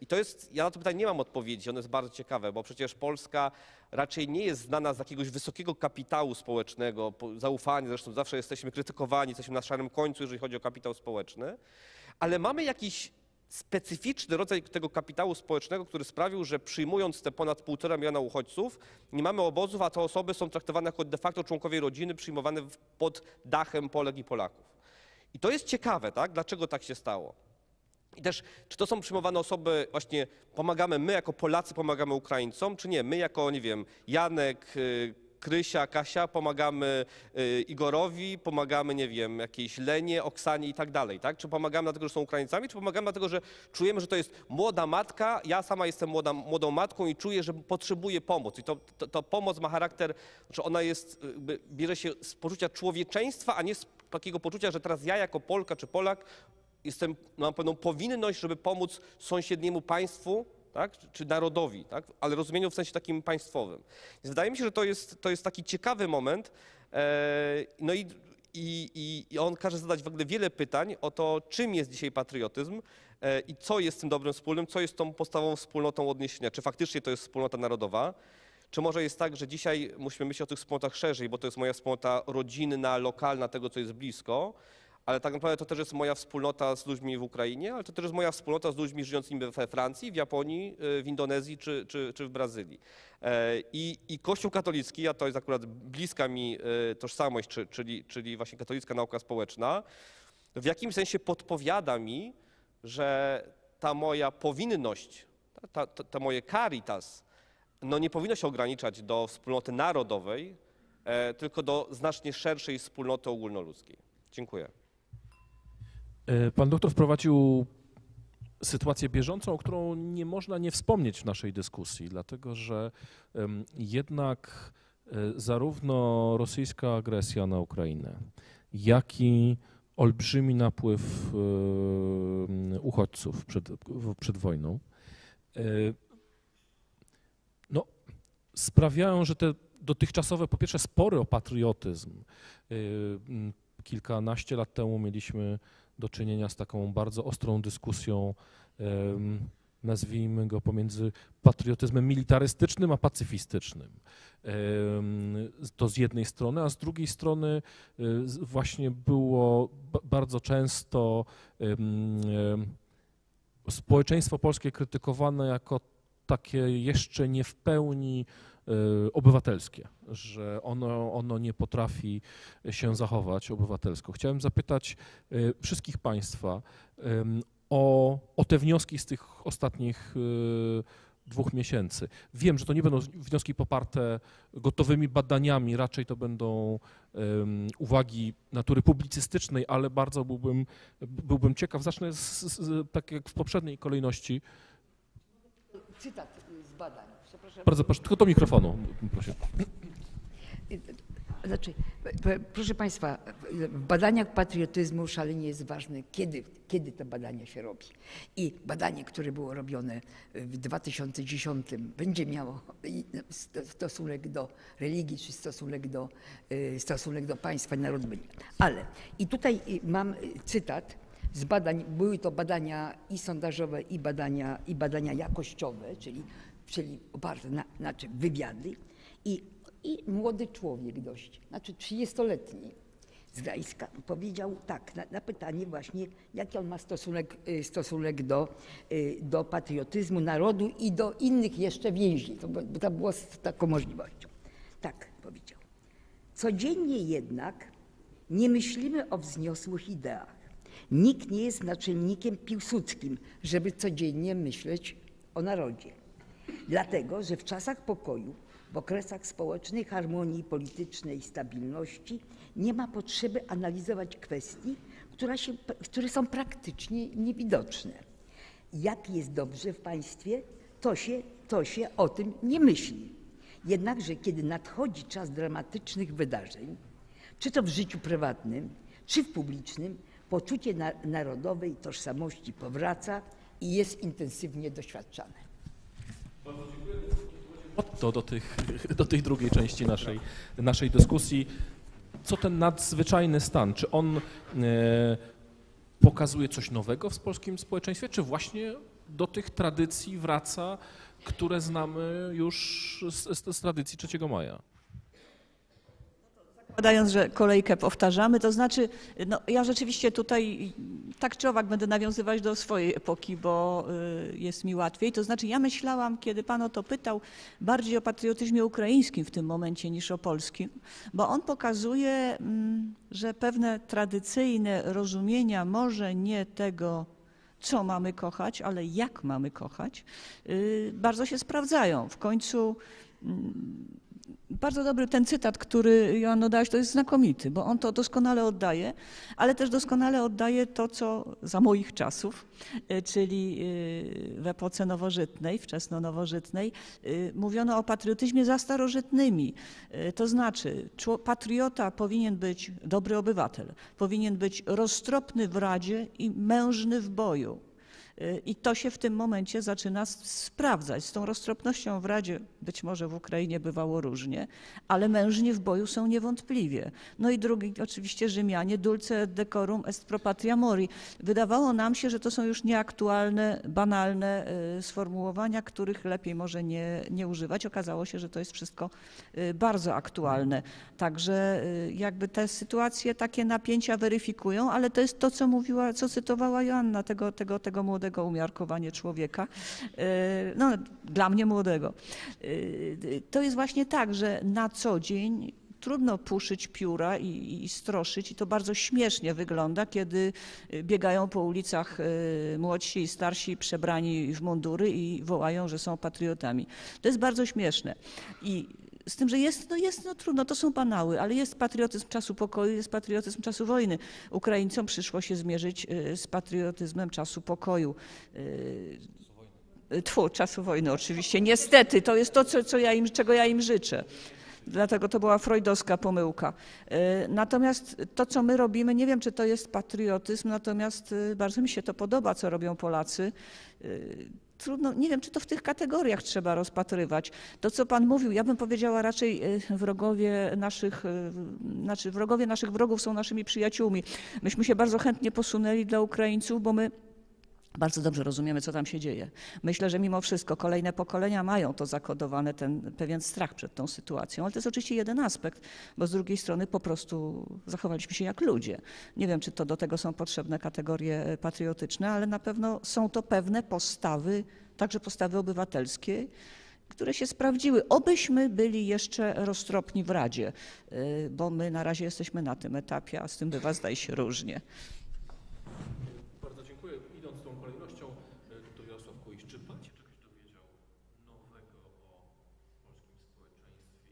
i to jest, ja na to pytanie nie mam odpowiedzi, ono jest bardzo ciekawe, bo przecież Polska raczej nie jest znana z jakiegoś wysokiego kapitału społecznego, zaufania, zresztą zawsze jesteśmy krytykowani, jesteśmy na szarym końcu, jeżeli chodzi o kapitał społeczny, ale mamy jakiś specyficzny rodzaj tego kapitału społecznego, który sprawił, że przyjmując te ponad 1,5 miliona uchodźców, nie mamy obozów, a te osoby są traktowane jako de facto członkowie rodziny, przyjmowane pod dachem Polek i Polaków. I to jest ciekawe, tak? Dlaczego tak się stało. I też, czy to są przyjmowane osoby, właśnie pomagamy my jako Polacy, pomagamy Ukraińcom, czy nie? My jako, nie wiem, Janek, Krysia, Kasia, pomagamy Igorowi, pomagamy, nie wiem, jakiejś Lenie, Oksanie i tak dalej, tak? Czy pomagamy dlatego, że są Ukraińcami, czy pomagamy dlatego, że czujemy, że to jest młoda matka, ja sama jestem młodą matką i czuję, że potrzebuję pomocy. I to pomoc ma charakter, że ona jest, bierze się z poczucia człowieczeństwa, a nie z takiego poczucia, że teraz ja jako Polka czy Polak jestem, mam pewną powinność, żeby pomóc sąsiedniemu państwu, tak? Czy narodowi, tak? Ale rozumieniu w sensie takim państwowym. Więc wydaje mi się, że to jest taki ciekawy moment. No i on każe zadać w ogóle wiele pytań o to, czym jest dzisiaj patriotyzm i co jest tym dobrem wspólnym, co jest tą podstawową wspólnotą odniesienia. Czy faktycznie to jest wspólnota narodowa? Czy może jest tak, że dzisiaj musimy myśleć o tych wspólnotach szerzej, bo to jest moja wspólnota rodzinna, lokalna, tego, co jest blisko, ale tak naprawdę to też jest moja wspólnota z ludźmi w Ukrainie, ale to też jest moja wspólnota z ludźmi żyjącymi we Francji, w Japonii, w Indonezji czy w Brazylii. I Kościół katolicki, a to jest akurat bliska mi tożsamość, czyli właśnie katolicka nauka społeczna, w jakimś sensie podpowiada mi, że ta moja powinność, to moje caritas, no nie powinno się ograniczać do wspólnoty narodowej, tylko do znacznie szerszej wspólnoty ogólnoludzkiej. Dziękuję. Pan doktor wprowadził sytuację bieżącą, o którą nie można nie wspomnieć w naszej dyskusji, dlatego że jednak zarówno rosyjska agresja na Ukrainę, jak i olbrzymi napływ uchodźców przed wojną no, sprawiają, że te dotychczasowe, po pierwsze, spory o patriotyzm. Kilkanaście lat temu mieliśmy do czynienia z taką bardzo ostrą dyskusją, nazwijmy go, pomiędzy patriotyzmem militarystycznym a pacyfistycznym. To z jednej strony, a z drugiej strony właśnie było bardzo często społeczeństwo polskie krytykowane jako takie jeszcze nie w pełni obywatelskie, że ono nie potrafi się zachować obywatelsko. Chciałem zapytać wszystkich Państwa o te wnioski z tych ostatnich 2 miesięcy. Wiem, że to nie będą wnioski poparte gotowymi badaniami, raczej to będą uwagi natury publicystycznej, ale bardzo byłbym ciekaw. Zacznę, tak jak w poprzedniej kolejności. Cytat z badań. Bardzo proszę, tylko do mikrofonu, proszę. Znaczy, proszę Państwa, w badaniach patriotyzmu szalenie jest ważne, kiedy te badania się robi. I badanie, które było robione w 2010, będzie miało stosunek do religii czy stosunek do państwa i narodu. Ale i tutaj mam cytat z badań, były to badania i sondażowe, i badania jakościowe, czyli oparte na wywiady i młody człowiek dość, 30-letni z Gdańska powiedział tak na pytanie właśnie, jaki on ma stosunek do patriotyzmu narodu i do innych jeszcze więzi, bo to było z taką możliwością. Tak powiedział. Codziennie jednak nie myślimy o wzniosłych ideach. Nikt nie jest naczelnikiem Piłsudskim, żeby codziennie myśleć o narodzie. Dlatego, że w czasach pokoju, w okresach społecznej harmonii politycznej i stabilności nie ma potrzeby analizować kwestii, które są praktycznie niewidoczne. Jak jest dobrze w państwie, to się o tym nie myśli. Jednakże kiedy nadchodzi czas dramatycznych wydarzeń, czy to w życiu prywatnym, czy w publicznym, poczucie narodowej tożsamości powraca i jest intensywnie doświadczane. Oto do tej drugiej części naszej dyskusji. Co ten nadzwyczajny stan? Czy on pokazuje coś nowego w polskim społeczeństwie, czy właśnie do tych tradycji wraca, które znamy już z tradycji 3 maja? Zakładając, że kolejkę powtarzamy, to znaczy, no, ja rzeczywiście tutaj tak czy owak będę nawiązywać do swojej epoki, bo jest mi łatwiej. To znaczy, ja myślałam, kiedy Pan o to pytał, bardziej o patriotyzmie ukraińskim w tym momencie niż o polskim, bo on pokazuje, że pewne tradycyjne rozumienia, może nie tego, co mamy kochać, ale jak mamy kochać, bardzo się sprawdzają. W końcu Bardzo dobry ten cytat, który Joanno dałaś, to jest znakomity, bo on to doskonale oddaje, ale też doskonale oddaje to, co za moich czasów, czyli w epoce nowożytnej, wczesno-nowożytnej, mówiono o patriotyzmie za starożytnymi. To znaczy, patriota powinien być dobry obywatel, powinien być roztropny w radzie i mężny w boju. I to się w tym momencie zaczyna sprawdzać. Z tą roztropnością w Radzie, być może w Ukrainie bywało różnie, ale mężni w boju są niewątpliwie. No i drugi oczywiście Rzymianie, dulce et decorum est pro patria mori. Wydawało nam się, że to są już nieaktualne, banalne sformułowania, których lepiej może nie używać. Okazało się, że to jest wszystko bardzo aktualne. Także jakby te sytuacje, takie napięcia weryfikują, ale to jest to, co mówiła, co cytowała Joanna, tego młodego umiarkowanie człowieka, no, dla mnie młodego. To jest właśnie tak, że na co dzień trudno puszyć pióra i stroszyć i to bardzo śmiesznie wygląda, kiedy biegają po ulicach młodsi i starsi przebrani w mundury i wołają, że są patriotami. To jest bardzo śmieszne. I z tym, że jest trudno, to są banały, ale jest patriotyzm czasu pokoju, jest patriotyzm czasu wojny. Ukraińcom przyszło się zmierzyć z patriotyzmem czasu pokoju. Czasu wojny oczywiście. Niestety, to jest to, czego ja im życzę. Dlatego to była freudowska pomyłka. Natomiast to, co my robimy, nie wiem, czy to jest patriotyzm, natomiast bardzo mi się to podoba, co robią Polacy. Trudno, nie wiem, czy to w tych kategoriach trzeba rozpatrywać. To, co pan mówił, ja bym powiedziała raczej wrogowie naszych wrogów są naszymi przyjaciółmi. Myśmy się bardzo chętnie posunęli dla Ukraińców, bo my bardzo dobrze rozumiemy, co tam się dzieje. Myślę, że mimo wszystko kolejne pokolenia mają to zakodowane, ten pewien strach przed tą sytuacją. Ale to jest oczywiście jeden aspekt, bo z drugiej strony po prostu zachowaliśmy się jak ludzie. Nie wiem, czy to do tego są potrzebne kategorie patriotyczne, ale na pewno są to pewne postawy, także postawy obywatelskie, które się sprawdziły. Obyśmy byli jeszcze roztropni w Radzie, bo my na razie jesteśmy na tym etapie, a z tym bywa, zdaje się, różnie.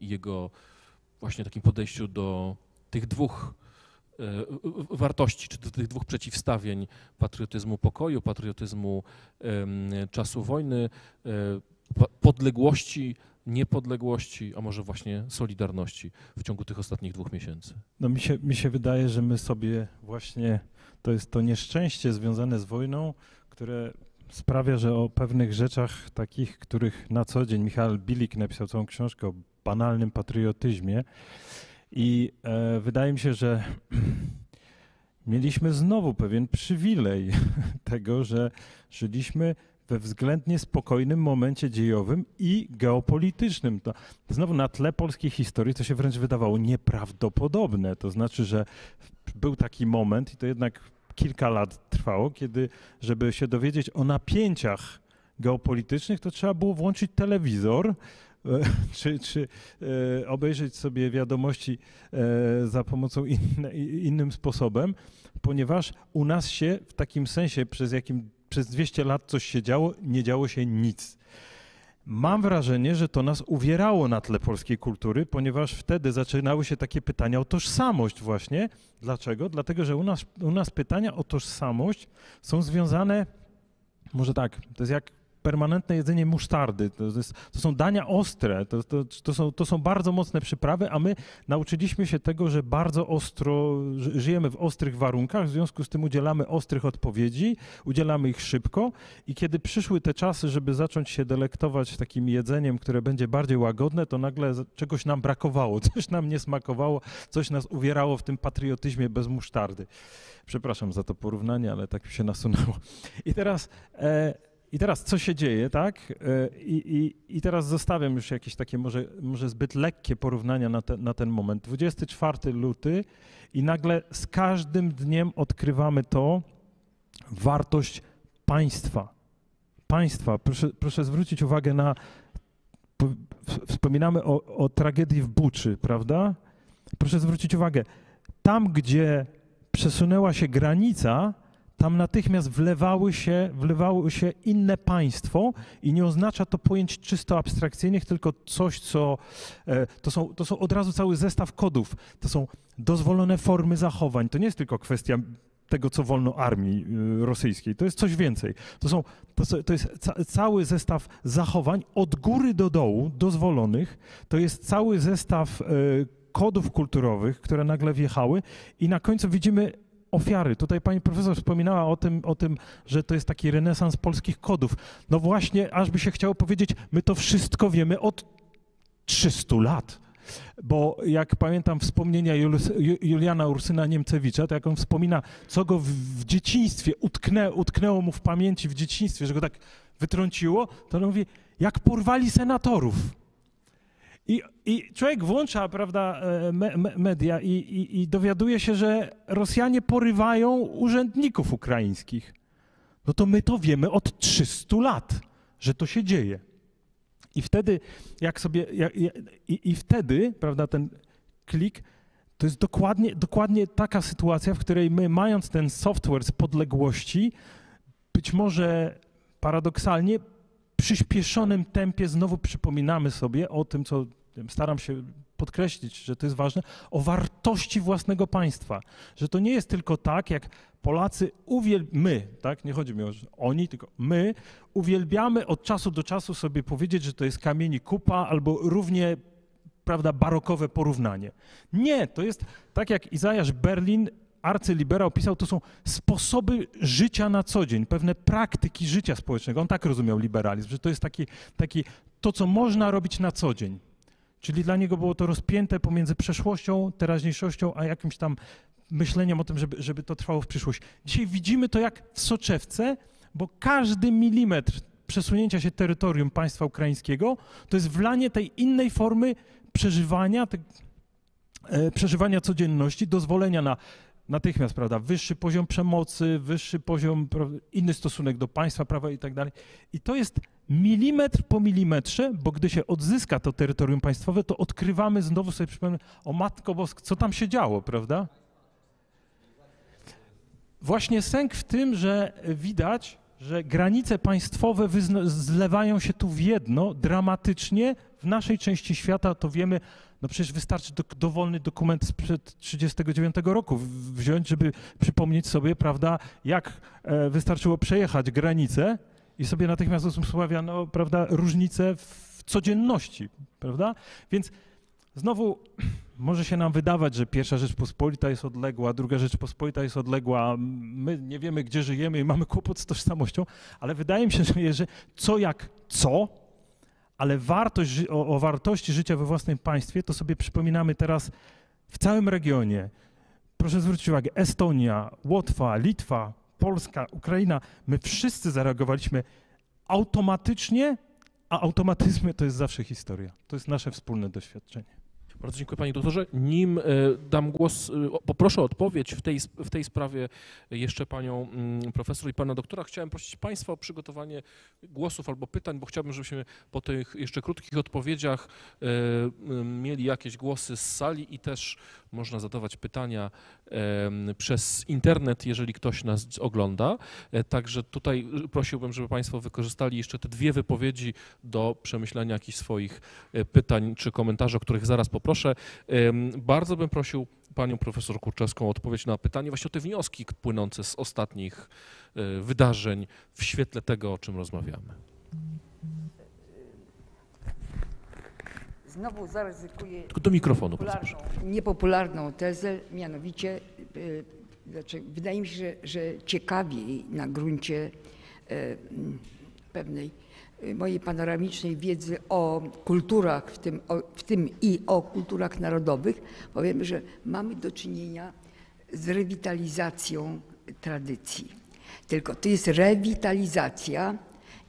Jego właśnie takim podejściu do tych dwóch wartości, czy do tych dwóch przeciwstawień patriotyzmu pokoju, patriotyzmu czasu wojny, podległości, niepodległości, a może właśnie solidarności w ciągu tych ostatnich 2 miesięcy. No mi się wydaje, że my sobie właśnie, to jest to nieszczęście związane z wojną, które sprawia, że o pewnych rzeczach takich, których na co dzień Michał Bilik napisał całą książkę o banalnym patriotyzmie i wydaje mi się, że mieliśmy znowu pewien przywilej tego, że żyliśmy we względnie spokojnym momencie dziejowym i geopolitycznym. To znowu na tle polskiej historii to się wręcz wydawało nieprawdopodobne. To znaczy, że był taki moment i to jednak kilka lat trwało, kiedy, żeby się dowiedzieć o napięciach geopolitycznych, to trzeba było włączyć telewizor, czy obejrzeć sobie wiadomości za pomocą innym sposobem, ponieważ u nas się w takim sensie przez 200 lat coś się działo, nie działo się nic. Mam wrażenie, że to nas uwierało na tle polskiej kultury, ponieważ wtedy zaczynały się takie pytania o tożsamość właśnie. Dlaczego? Dlatego, że u nas pytania o tożsamość są związane, może tak, to jest jak permanentne jedzenie musztardy. To są dania ostre, to są bardzo mocne przyprawy, a my nauczyliśmy się tego, że bardzo ostro, żyjemy w ostrych warunkach, w związku z tym udzielamy ostrych odpowiedzi, udzielamy ich szybko i kiedy przyszły te czasy, żeby zacząć się delektować takim jedzeniem, które będzie bardziej łagodne, to nagle czegoś nam brakowało, coś nam nie smakowało, coś nas uwierało w tym patriotyzmie bez musztardy. Przepraszam za to porównanie, ale tak mi się nasunęło. I teraz co się dzieje, tak? I teraz zostawiam już jakieś takie może zbyt lekkie porównania na ten moment. 24 luty i nagle z każdym dniem odkrywamy to wartość państwa. Państwa. Proszę zwrócić uwagę na... Wspominamy o tragedii w Buczy, prawda? Proszę zwrócić uwagę, tam gdzie przesunęła się granica, tam natychmiast wlewało się inne państwo i nie oznacza to pojęć czysto abstrakcyjnych, tylko coś, co to są od razu cały zestaw kodów, to są dozwolone formy zachowań, to nie jest tylko kwestia tego, co wolno armii rosyjskiej. To jest coś więcej. To jest cały zestaw zachowań od góry do dołu dozwolonych. To jest cały zestaw kodów kulturowych, które nagle wjechały i na końcu widzimy ofiary. Tutaj pani profesor wspominała o tym, że to jest taki renesans polskich kodów. No właśnie, aż by się chciało powiedzieć, my to wszystko wiemy od 300 lat. Bo jak pamiętam wspomnienia Juliana Ursyna Niemcewicza, to jak on wspomina, co go w dzieciństwie utknęło mu w pamięci w dzieciństwie, że go tak wytrąciło, to on mówi, jak porwali senatorów. I człowiek włącza, prawda, media i dowiaduje się, że Rosjanie porywają urzędników ukraińskich. No to my to wiemy od 300 lat, że to się dzieje. I wtedy, prawda, ten klik, to jest dokładnie taka sytuacja, w której my, mając ten software z podległości, być może paradoksalnie w przyspieszonym tempie znowu przypominamy sobie o tym, co staram się podkreślić, że to jest ważne, o wartości własnego państwa. Że to nie jest tylko tak, jak Polacy my, tak, nie chodzi mi o oni, tylko my uwielbiamy od czasu do czasu sobie powiedzieć, że to jest kamień i kupa albo równie, prawda, barokowe porównanie. Nie, to jest tak, jak Izajasz Berlin, arcyliberał, pisał, to są sposoby życia na co dzień, pewne praktyki życia społecznego. On tak rozumiał liberalizm, że to jest taki to, co można robić na co dzień. Czyli dla niego było to rozpięte pomiędzy przeszłością, teraźniejszością, a jakimś tam myśleniem o tym, żeby to trwało w przyszłość. Dzisiaj widzimy to jak w soczewce, bo każdy milimetr przesunięcia się terytorium państwa ukraińskiego to jest wlanie tej innej formy przeżywania codzienności, dozwolenia na natychmiast, prawda, wyższy poziom przemocy, wyższy poziom, prawda, inny stosunek do państwa, prawa i tak dalej. I to jest milimetr po milimetrze, bo gdy się odzyska to terytorium państwowe, to odkrywamy, znowu sobie przypomnę, o Matko Boska, co tam się działo, prawda? Właśnie sęk w tym, że widać, że granice państwowe zlewają się tu w jedno dramatycznie. W naszej części świata to wiemy, no przecież wystarczy dowolny dokument sprzed 1939 roku wziąć, żeby przypomnieć sobie, prawda, jak wystarczyło przejechać granicę i sobie natychmiast usłyszano, prawda, różnice w codzienności, prawda? Więc znowu może się nam wydawać, że pierwsza Rzeczpospolita jest odległa, druga Rzeczpospolita jest odległa, my nie wiemy, gdzie żyjemy i mamy kłopot z tożsamością, ale wydaje mi się, że co jak co, ale o wartości życia we własnym państwie to sobie przypominamy teraz w całym regionie. Proszę zwrócić uwagę, Estonia, Łotwa, Litwa, Polska, Ukraina, my wszyscy zareagowaliśmy automatycznie, a automatyzmy to jest zawsze historia. To jest nasze wspólne doświadczenie. Bardzo dziękuję, panie doktorze. Nim dam głos, poproszę o odpowiedź w tej sprawie jeszcze panią profesor i pana doktora. Chciałem prosić państwa o przygotowanie głosów albo pytań, bo chciałbym, żebyśmy po tych jeszcze krótkich odpowiedziach mieli jakieś głosy z sali i też można zadawać pytania przez internet, jeżeli ktoś nas ogląda. Także tutaj prosiłbym, żeby państwo wykorzystali jeszcze te dwie wypowiedzi do przemyślenia jakichś swoich pytań czy komentarzy, o których zaraz poproszę. Bardzo bym prosił panią profesor Kurczewską o odpowiedź na pytanie właśnie o te wnioski płynące z ostatnich wydarzeń w świetle tego, o czym rozmawiamy. Znowu zaryzykuję do mikrofonu, niepopularną tezę, mianowicie znaczy wydaje mi się, że ciekawiej na gruncie pewnej mojej panoramicznej wiedzy o kulturach, w tym i o kulturach narodowych, powiem, że mamy do czynienia z rewitalizacją tradycji. Tylko to jest rewitalizacja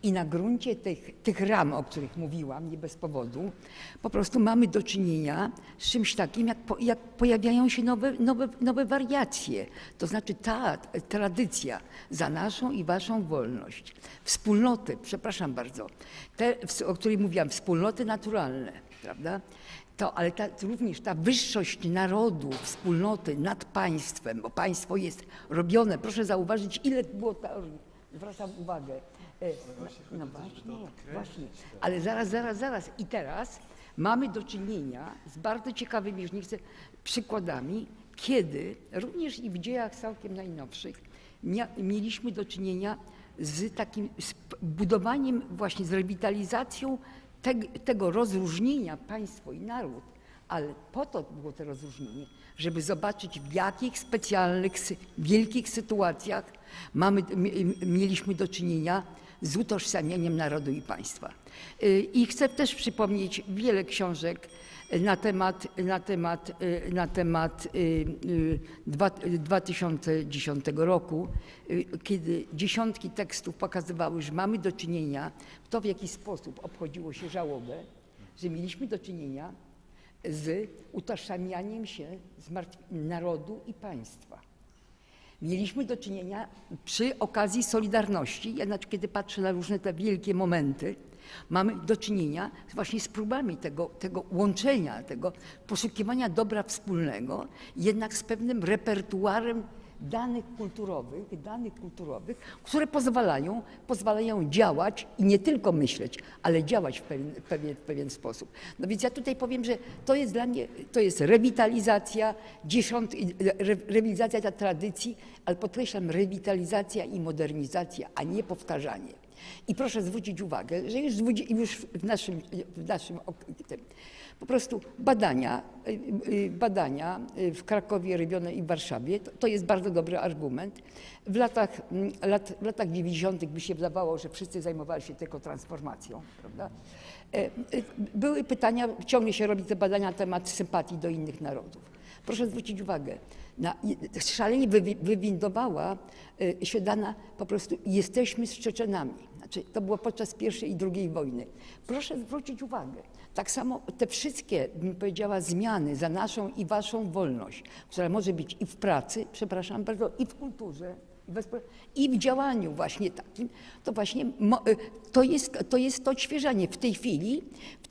i na gruncie tych ram, o których mówiłam, nie bez powodu, po prostu mamy do czynienia z czymś takim, jak pojawiają się nowe wariacje. To znaczy ta tradycja za naszą i waszą wolność, wspólnoty, przepraszam bardzo, o której mówiłam, wspólnoty naturalne, prawda? ale również ta wyższość narodu, wspólnoty nad państwem, bo państwo jest robione, proszę zauważyć, ile było, zwracam uwagę, no właśnie, ale zaraz i teraz mamy do czynienia z bardzo ciekawymi, już nie chcę, przykładami, kiedy również i w dziejach całkiem najnowszych mieliśmy do czynienia z takim budowaniem, właśnie z rewitalizacją tego rozróżnienia państwo i naród, ale po to było to rozróżnienie, żeby zobaczyć, w jakich specjalnych, wielkich sytuacjach mieliśmy do czynienia z utożsamieniem narodu i państwa. I chcę też przypomnieć wiele książek na temat 2010 roku, kiedy dziesiątki tekstów pokazywały, że mamy do czynienia, to w jaki sposób obchodziło się żałobę, że mieliśmy do czynienia z utożsamianiem się z narodu i państwa. Mieliśmy do czynienia przy okazji Solidarności, jednak kiedy patrzę na różne te wielkie momenty, mamy do czynienia właśnie z próbami tego łączenia, tego poszukiwania dobra wspólnego, jednak z pewnym repertuarem danych kulturowych, które pozwalają działać i nie tylko myśleć, ale działać w pewien sposób. No więc ja tutaj powiem, że to jest dla mnie, to jest rewitalizacja ta tradycji, ale podkreślam, rewitalizacja i modernizacja, a nie powtarzanie. I proszę zwrócić uwagę, że już w naszym po prostu badania w Krakowie robione i w Warszawie, to jest bardzo dobry argument. W latach 90. by się wydawało, że wszyscy zajmowali się tylko transformacją, prawda? Były pytania, ciągle się robi te badania na temat sympatii do innych narodów. Proszę zwrócić uwagę, szalenie wywindowała się dana, po prostu jesteśmy z Czeczenami. Znaczy, to było podczas pierwszej i drugiej wojny. Proszę zwrócić uwagę, tak samo te wszystkie, bym powiedziała, zmiany za naszą i waszą wolność, która może być i w pracy, przepraszam bardzo, i w kulturze, i w działaniu właśnie takim, to właśnie to jest to odświeżanie. W tej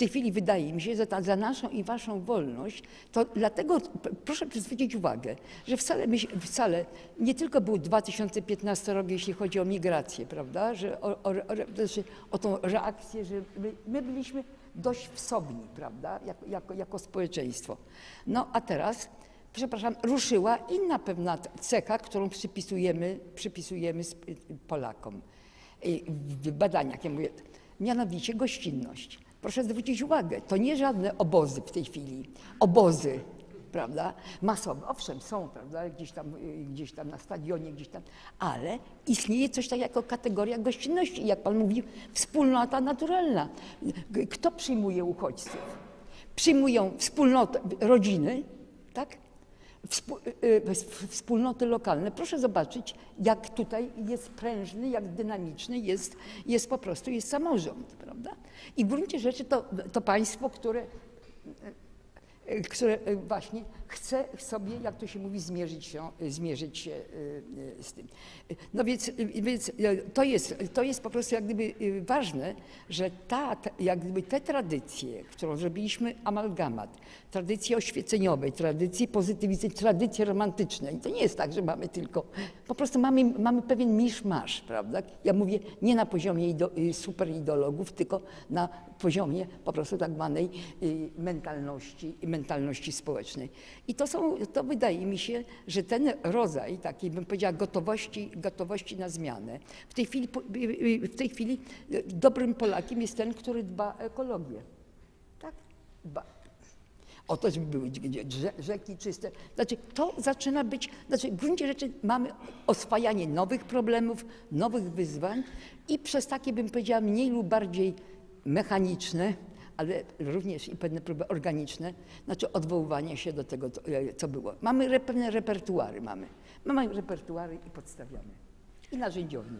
chwili wydaje mi się, że za naszą i waszą wolność, to dlatego proszę zwrócić uwagę, że wcale nie tylko był 2015 rok, jeśli chodzi o migrację, prawda, że o tą reakcję, że my byliśmy dość wsobni, prawda, jako społeczeństwo. No a teraz, przepraszam, ruszyła inna pewna cecha, którą przypisujemy Polakom w badaniach, ja mówię, mianowicie gościnność. Proszę zwrócić uwagę, to nie żadne obozy w tej chwili, obozy, prawda, masowe, owszem są, prawda, gdzieś tam na stadionie, ale istnieje coś takiego jako kategoria gościnności, jak pan mówił, wspólnota naturalna. Kto przyjmuje uchodźców? Przyjmują wspólnotę, rodziny, tak? Wspólnoty lokalne. Proszę zobaczyć, jak tutaj jest prężny, jak dynamiczny jest po prostu jest samorząd, prawda? I w gruncie rzeczy to państwo, które właśnie chce sobie, jak to się mówi, zmierzyć się z tym. No więc to jest po prostu jak gdyby ważne, że jak gdyby te tradycje, którą zrobiliśmy amalgamat, tradycje oświeceniowe, tradycje pozytywistyczne, tradycje romantyczne. I to nie jest tak, że mamy tylko, po prostu mamy pewien miszmasz, prawda? Ja mówię nie na poziomie superideologów, tylko na poziomie po prostu tak zwanej mentalności społecznej. I to wydaje mi się, że ten rodzaj takiej, bym powiedziała, gotowości na zmianę. W tej chwili dobrym Polakiem jest ten, który dba o ekologię. Tak? Dba o to, żeby były rzeki czyste. Znaczy, to zaczyna być, znaczy w gruncie rzeczy mamy oswajanie nowych problemów, nowych wyzwań i przez takie, bym powiedziała, mniej lub bardziej mechaniczne, ale również i pewne próby organiczne, znaczy odwoływanie się do tego, co było. Mamy pewne repertuary, mamy repertuary i podstawiamy, i narzędziownie.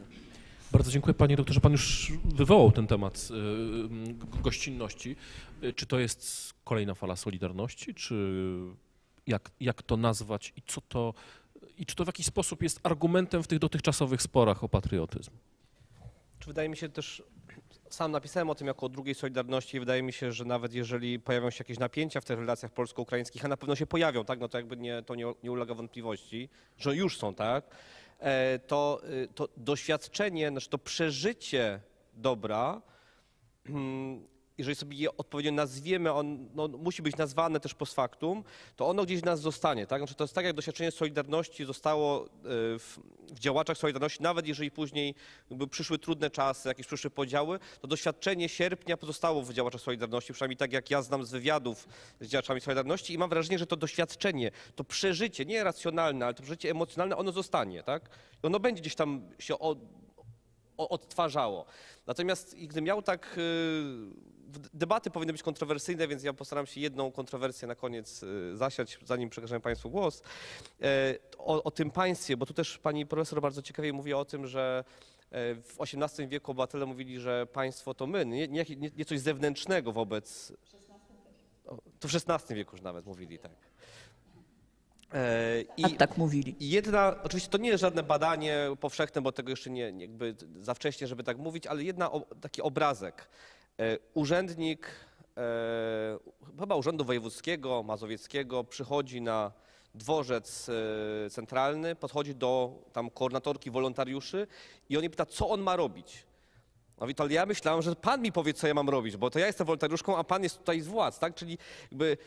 Bardzo dziękuję panie doktorze. Pan już wywołał ten temat gościnności. Czy to jest kolejna fala Solidarności? Czy jak to nazwać i co to, i czy to w jakiś sposób jest argumentem w tych dotychczasowych sporach o patriotyzm? Czy wydaje mi się też Sam napisałem o tym jako o drugiej Solidarności i wydaje mi się, że nawet jeżeli pojawią się jakieś napięcia w tych relacjach polsko-ukraińskich, a na pewno się pojawią, tak? No to jakby nie ulega wątpliwości, że już są, tak? To doświadczenie, znaczy to przeżycie dobra, jeżeli sobie je odpowiednio nazwiemy, on no, musi być nazwane też post factum, to ono gdzieś w nas zostanie, tak? Znaczy to jest tak, jak doświadczenie Solidarności zostało w działaczach Solidarności, nawet jeżeli później przyszły trudne czasy, jakieś przyszły podziały, to doświadczenie sierpnia pozostało w działaczach Solidarności, przynajmniej tak jak ja znam z wywiadów z działaczami Solidarności i mam wrażenie, że to doświadczenie, to przeżycie, nie racjonalne, ale to przeżycie emocjonalne, ono zostanie, tak? I ono będzie gdzieś tam się odtwarzało. Natomiast gdy miał tak... Debaty powinny być kontrowersyjne, więc ja postaram się jedną kontrowersję na koniec zasiać, zanim przekażemy Państwu głos. O tym państwie, bo tu też pani profesor bardzo ciekawie mówi o tym, że w XVIII wieku obywatele mówili, że państwo to my, nie coś zewnętrznego wobec... To w XVI wieku już nawet mówili, tak. Tak mówili. Oczywiście to nie jest żadne badanie powszechne, bo tego jeszcze nie, jakby za wcześnie, żeby tak mówić, ale taki obrazek. Urzędnik chyba Urzędu Wojewódzkiego, Mazowieckiego przychodzi na dworzec centralny, podchodzi do tam koordynatorki wolontariuszy i on jej pyta, co on ma robić. Mówi, to ja myślałam, że pan mi powie, co ja mam robić, bo to ja jestem wolontariuszką, a pan jest tutaj z władz, tak? Czyli jakby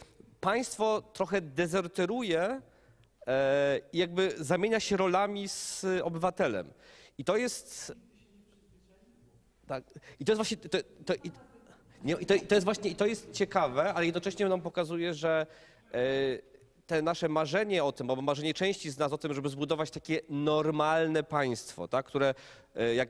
państwo trochę dezerteruje i jakby zamienia się rolami z obywatelem. I to jest... Tak. I to jest właśnie to jest ciekawe, ale jednocześnie nam pokazuje, że te nasze marzenie o tym, albo marzenie części z nas o tym, żeby zbudować takie normalne państwo, tak, które jak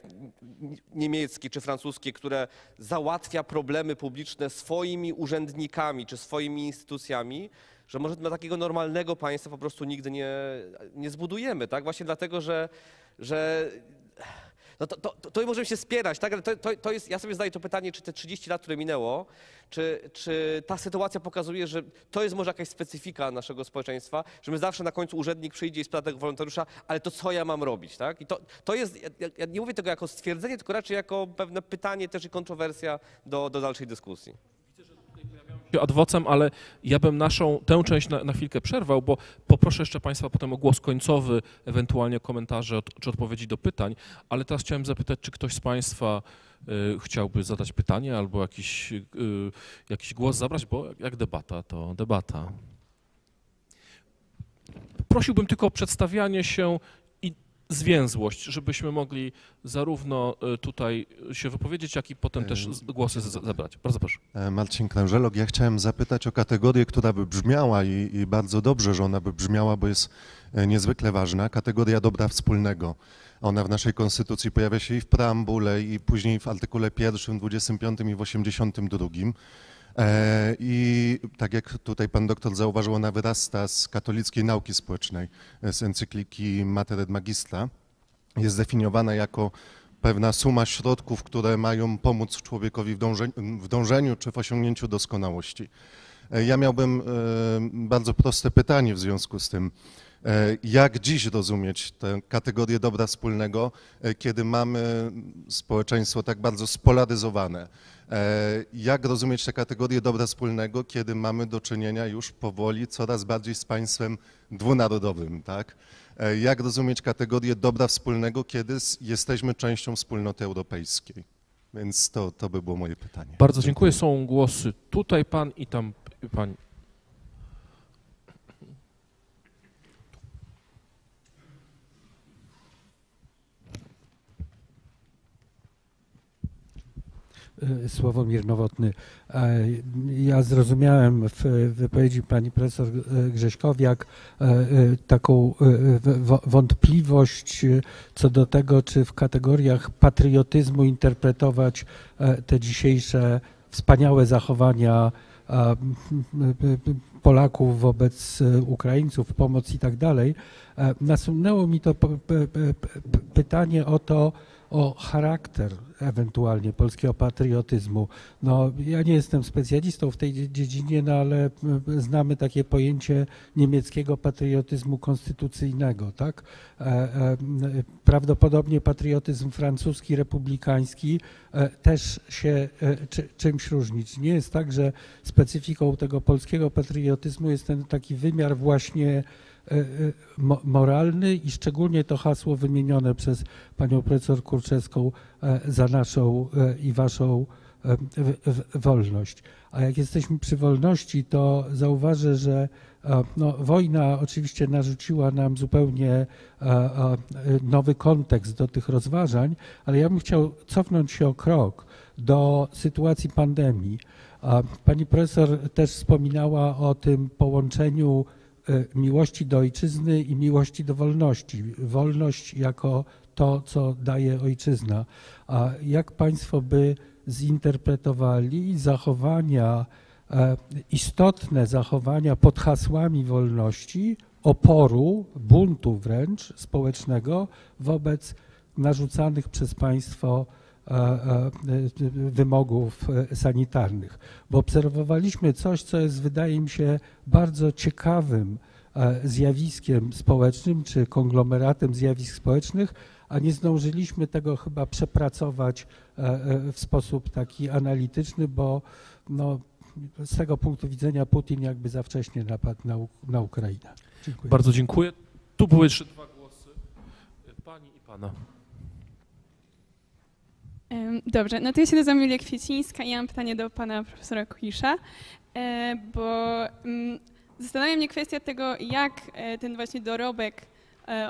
niemieckie czy francuskie, które załatwia problemy publiczne swoimi urzędnikami czy swoimi instytucjami, że może takiego normalnego państwa po prostu nigdy nie zbudujemy, tak? Właśnie dlatego, że no to możemy się spierać, tak? Ale to jest, ja sobie zadaję to pytanie, czy te 30 lat, które minęło, czy ta sytuacja pokazuje, że to jest może jakaś specyfika naszego społeczeństwa, że my zawsze na końcu urzędnik przyjdzie i spyta tego wolontariusza, ale to co ja mam robić, tak? I to jest, ja nie mówię tego jako stwierdzenie, tylko raczej jako pewne pytanie też i kontrowersja do dalszej dyskusji. Adwocem, ale ja bym tę część na chwilkę przerwał, bo poproszę jeszcze Państwa potem o głos końcowy, ewentualnie o komentarze czy odpowiedzi do pytań, ale teraz chciałem zapytać, czy ktoś z Państwa chciałby zadać pytanie albo jakiś głos zabrać, bo jak debata, to debata. Prosiłbym tylko o przedstawianie się i zwięzłość, żebyśmy mogli zarówno tutaj się wypowiedzieć, jak i potem też głosy zebrać. Bardzo proszę. Marcin Kędzierski, ja chciałem zapytać o kategorię, która by brzmiała i bardzo dobrze, że ona by brzmiała, bo jest niezwykle ważna, kategoria dobra wspólnego. Ona w naszej Konstytucji pojawia się i w preambule, i później w artykule 1, 25 i w 82. I tak jak tutaj pan doktor zauważył, ona wyrasta z katolickiej nauki społecznej, z encykliki Mater et Magistra. Jest definiowana jako pewna suma środków, które mają pomóc człowiekowi w dążeniu czy w osiągnięciu doskonałości. Ja miałbym bardzo proste pytanie w związku z tym. Jak dziś rozumieć tę kategorię dobra wspólnego, kiedy mamy społeczeństwo tak bardzo spolaryzowane? Jak rozumieć tę kategorię dobra wspólnego, kiedy mamy do czynienia już powoli coraz bardziej z państwem dwunarodowym, tak? Jak rozumieć kategorię dobra wspólnego, kiedy jesteśmy częścią wspólnoty europejskiej? Więc to by było moje pytanie. Bardzo dziękuję. Są głosy tutaj pan i tam pani. Sławomir Nowotny. Ja zrozumiałem w wypowiedzi pani profesor Grześkowiak taką wątpliwość co do tego, czy w kategoriach patriotyzmu interpretować te dzisiejsze wspaniałe zachowania Polaków wobec Ukraińców, pomoc i tak dalej. Nasunęło mi to pytanie o to, o charakter ewentualnie polskiego patriotyzmu. No, ja nie jestem specjalistą w tej dziedzinie, no ale znamy takie pojęcie niemieckiego patriotyzmu konstytucyjnego, tak? Prawdopodobnie patriotyzm francuski, republikański też się czymś różni. Nie jest tak, że specyfiką tego polskiego patriotyzmu jest ten taki wymiar właśnie moralny i szczególnie to hasło wymienione przez panią profesor Kurczewską za naszą i waszą wolność. A jak jesteśmy przy wolności, to zauważę, że no, wojna oczywiście narzuciła nam zupełnie nowy kontekst do tych rozważań, ale ja bym chciał cofnąć się o krok do sytuacji pandemii. Pani profesor też wspominała o tym połączeniu miłości do ojczyzny i miłości do wolności. Wolność jako to, co daje ojczyzna. A jak państwo by zinterpretowali zachowania, istotne zachowania pod hasłami wolności, oporu, buntu wręcz społecznego wobec narzucanych przez państwo wymogów sanitarnych, bo obserwowaliśmy coś, co jest, wydaje mi się, bardzo ciekawym zjawiskiem społecznym czy konglomeratem zjawisk społecznych, a nie zdążyliśmy tego chyba przepracować w sposób taki analityczny, bo no, z tego punktu widzenia Putin jakby za wcześnie napadł na Ukrainę. Dziękuję. Bardzo dziękuję. Tu były jeszcze dwa głosy. Pani i pana. Dobrze, no to ja się nazywam Julia Kwiecińska i mam pytanie do pana profesora Kuisza, bo zastanawia mnie kwestia tego, jak ten właśnie dorobek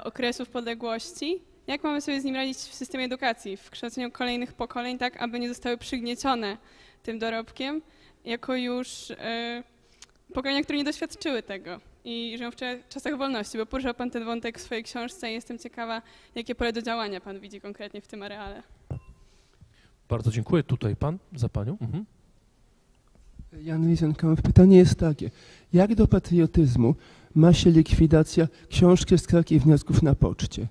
okresów podległości, jak mamy sobie z nim radzić w systemie edukacji, w kształceniu kolejnych pokoleń, tak aby nie zostały przygniecione tym dorobkiem, jako już pokolenia, które nie doświadczyły tego i żyją w czasach wolności, bo poruszał pan ten wątek w swojej książce i jestem ciekawa, jakie pole do działania pan widzi konkretnie w tym areale. Bardzo dziękuję. Tutaj pan, za panią. Mhm. Jan Lizenkamp. Pytanie jest takie. Jak do patriotyzmu ma się likwidacja książki z krak i wniosków na poczcie?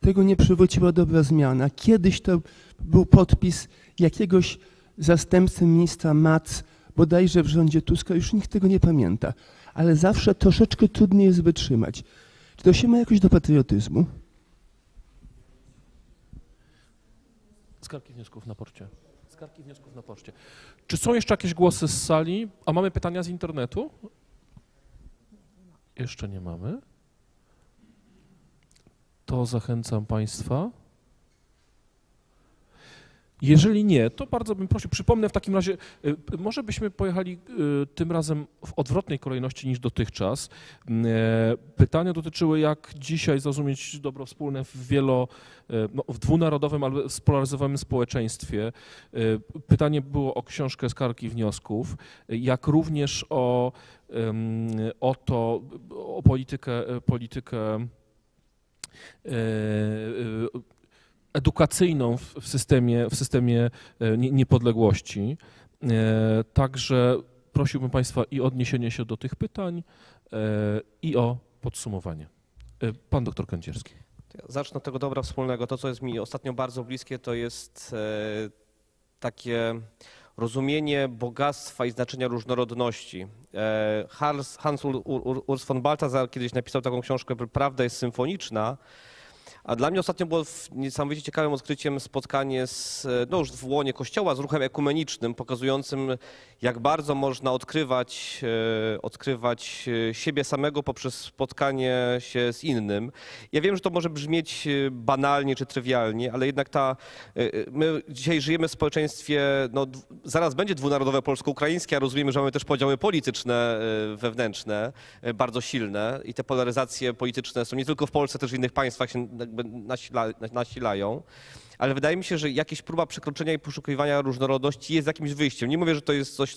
Tego nie przywróciła dobra zmiana. Kiedyś to był podpis jakiegoś zastępcy ministra Mac, bodajże w rządzie Tuska. Już nikt tego nie pamięta. Ale zawsze troszeczkę trudniej jest wytrzymać. Czy to się ma jakoś do patriotyzmu? Skargi wniosków na poczcie. Skargi wniosków na poczcie. Czy są jeszcze jakieś głosy z sali? A mamy pytania z internetu? Jeszcze nie mamy. To zachęcam państwa. Jeżeli nie, to bardzo bym prosił. Przypomnę w takim razie, może byśmy pojechali tym razem w odwrotnej kolejności niż dotychczas. Pytania dotyczyły, jak dzisiaj zrozumieć dobro wspólne w dwunarodowym, ale spolaryzowanym społeczeństwie. Pytanie było o książkę Skarg i Wniosków, jak również o politykę edukacyjną w systemie niepodległości. Także prosiłbym państwa i o odniesienie się do tych pytań, i o podsumowanie. Pan doktor Kędzierski. Ja zacznę od tego dobra wspólnego. To, co jest mi ostatnio bardzo bliskie, to jest takie rozumienie bogactwa i znaczenia różnorodności. Hans Urs von Balthasar kiedyś napisał taką książkę Prawda jest symfoniczna. A dla mnie ostatnio było niesamowicie ciekawym odkryciem spotkanie już w łonie Kościoła z ruchem ekumenicznym, pokazującym, jak bardzo można odkrywać siebie samego poprzez spotkanie się z innym. Ja wiem, że to może brzmieć banalnie czy trywialnie, ale jednak my dzisiaj żyjemy w społeczeństwie, no, zaraz będzie dwunarodowe polsko-ukraińskie, a rozumiemy, że mamy też podziały polityczne wewnętrzne, bardzo silne i te polaryzacje polityczne są nie tylko w Polsce, też w innych państwach się nasilają, ale wydaje mi się, że jakaś próba przekroczenia i poszukiwania różnorodności jest jakimś wyjściem. Nie mówię, że to jest coś,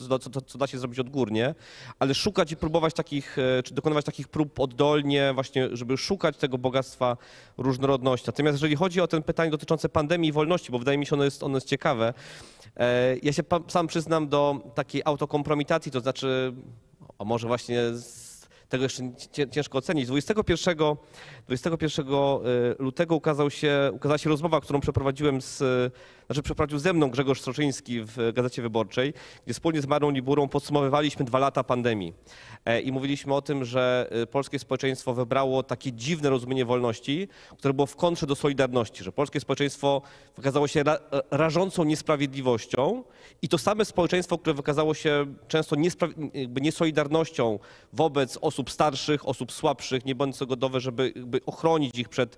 co da się zrobić odgórnie, ale szukać i próbować czy dokonywać takich prób oddolnie właśnie, żeby szukać tego bogactwa różnorodności. Natomiast jeżeli chodzi o ten pytanie dotyczące pandemii i wolności, bo wydaje mi się, ono jest ciekawe, ja się sam przyznam do takiej autokompromitacji, to znaczy, a może właśnie Tego jeszcze ciężko ocenić. 21 lutego ukazała się rozmowa, którą przeprowadził ze mną Grzegorz Stroszyński w Gazecie Wyborczej, gdzie wspólnie z Marą Liburą podsumowywaliśmy 2 lata pandemii i mówiliśmy o tym, że polskie społeczeństwo wybrało takie dziwne rozumienie wolności, które było w kontrze do solidarności, że polskie społeczeństwo wykazało się rażącą niesprawiedliwością i to same społeczeństwo, które wykazało się często niesolidarnością wobec osób starszych, osób słabszych, nie bądź gotowe, żeby ochronić ich przed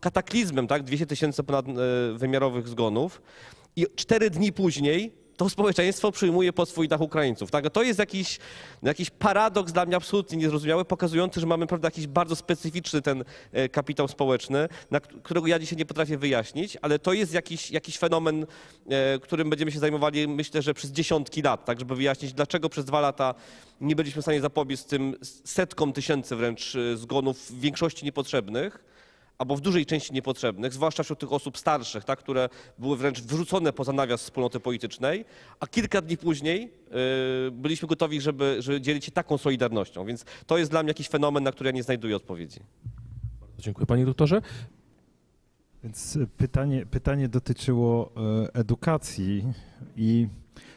kataklizmem, tak? 200 tysięcy ponadwymiarowych zgonów i 4 dni później to społeczeństwo przyjmuje pod swój dach Ukraińców. Tak? To jest jakiś paradoks dla mnie absolutnie niezrozumiały, pokazujący, że mamy jakiś bardzo specyficzny ten kapitał społeczny, którego ja dzisiaj nie potrafię wyjaśnić, ale to jest jakiś fenomen, którym będziemy się zajmowali, myślę, że przez dziesiątki lat, tak, żeby wyjaśnić, dlaczego przez 2 lata nie byliśmy w stanie zapobiec tym setkom tysięcy wręcz zgonów, w większości niepotrzebnych, albo w dużej części niepotrzebnych, zwłaszcza wśród tych osób starszych, tak, które były wręcz wyrzucone poza nawias wspólnoty politycznej, a kilka dni później byliśmy gotowi, żeby dzielić się taką solidarnością. Więc to jest dla mnie jakiś fenomen, na który ja nie znajduję odpowiedzi. Bardzo dziękuję, panie doktorze. Więc pytanie dotyczyło edukacji i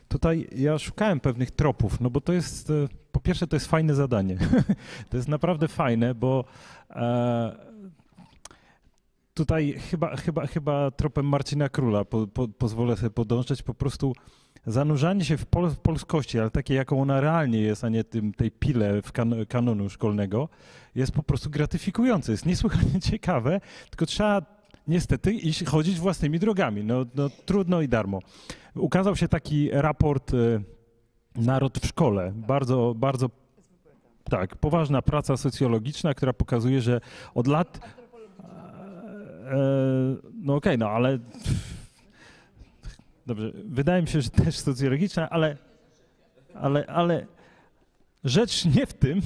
tutaj ja szukałem pewnych tropów, no bo to jest, po pierwsze, to jest fajne zadanie. To jest naprawdę fajne, bo tutaj chyba tropem Marcina Króla pozwolę sobie podążać, po prostu zanurzanie się w polskości, ale takie jaką ona realnie jest, a nie tej pile w kanonu szkolnego, jest po prostu gratyfikujące, jest niesłychanie ciekawe, tylko trzeba niestety iść, chodzić własnymi drogami, no trudno i darmo. Ukazał się taki raport Naród w szkole, bardzo, bardzo tak, poważna praca socjologiczna, która pokazuje, że od lat... No okej, no ale dobrze, wydaje mi się, że też socjologiczna, ale rzecz nie w tym,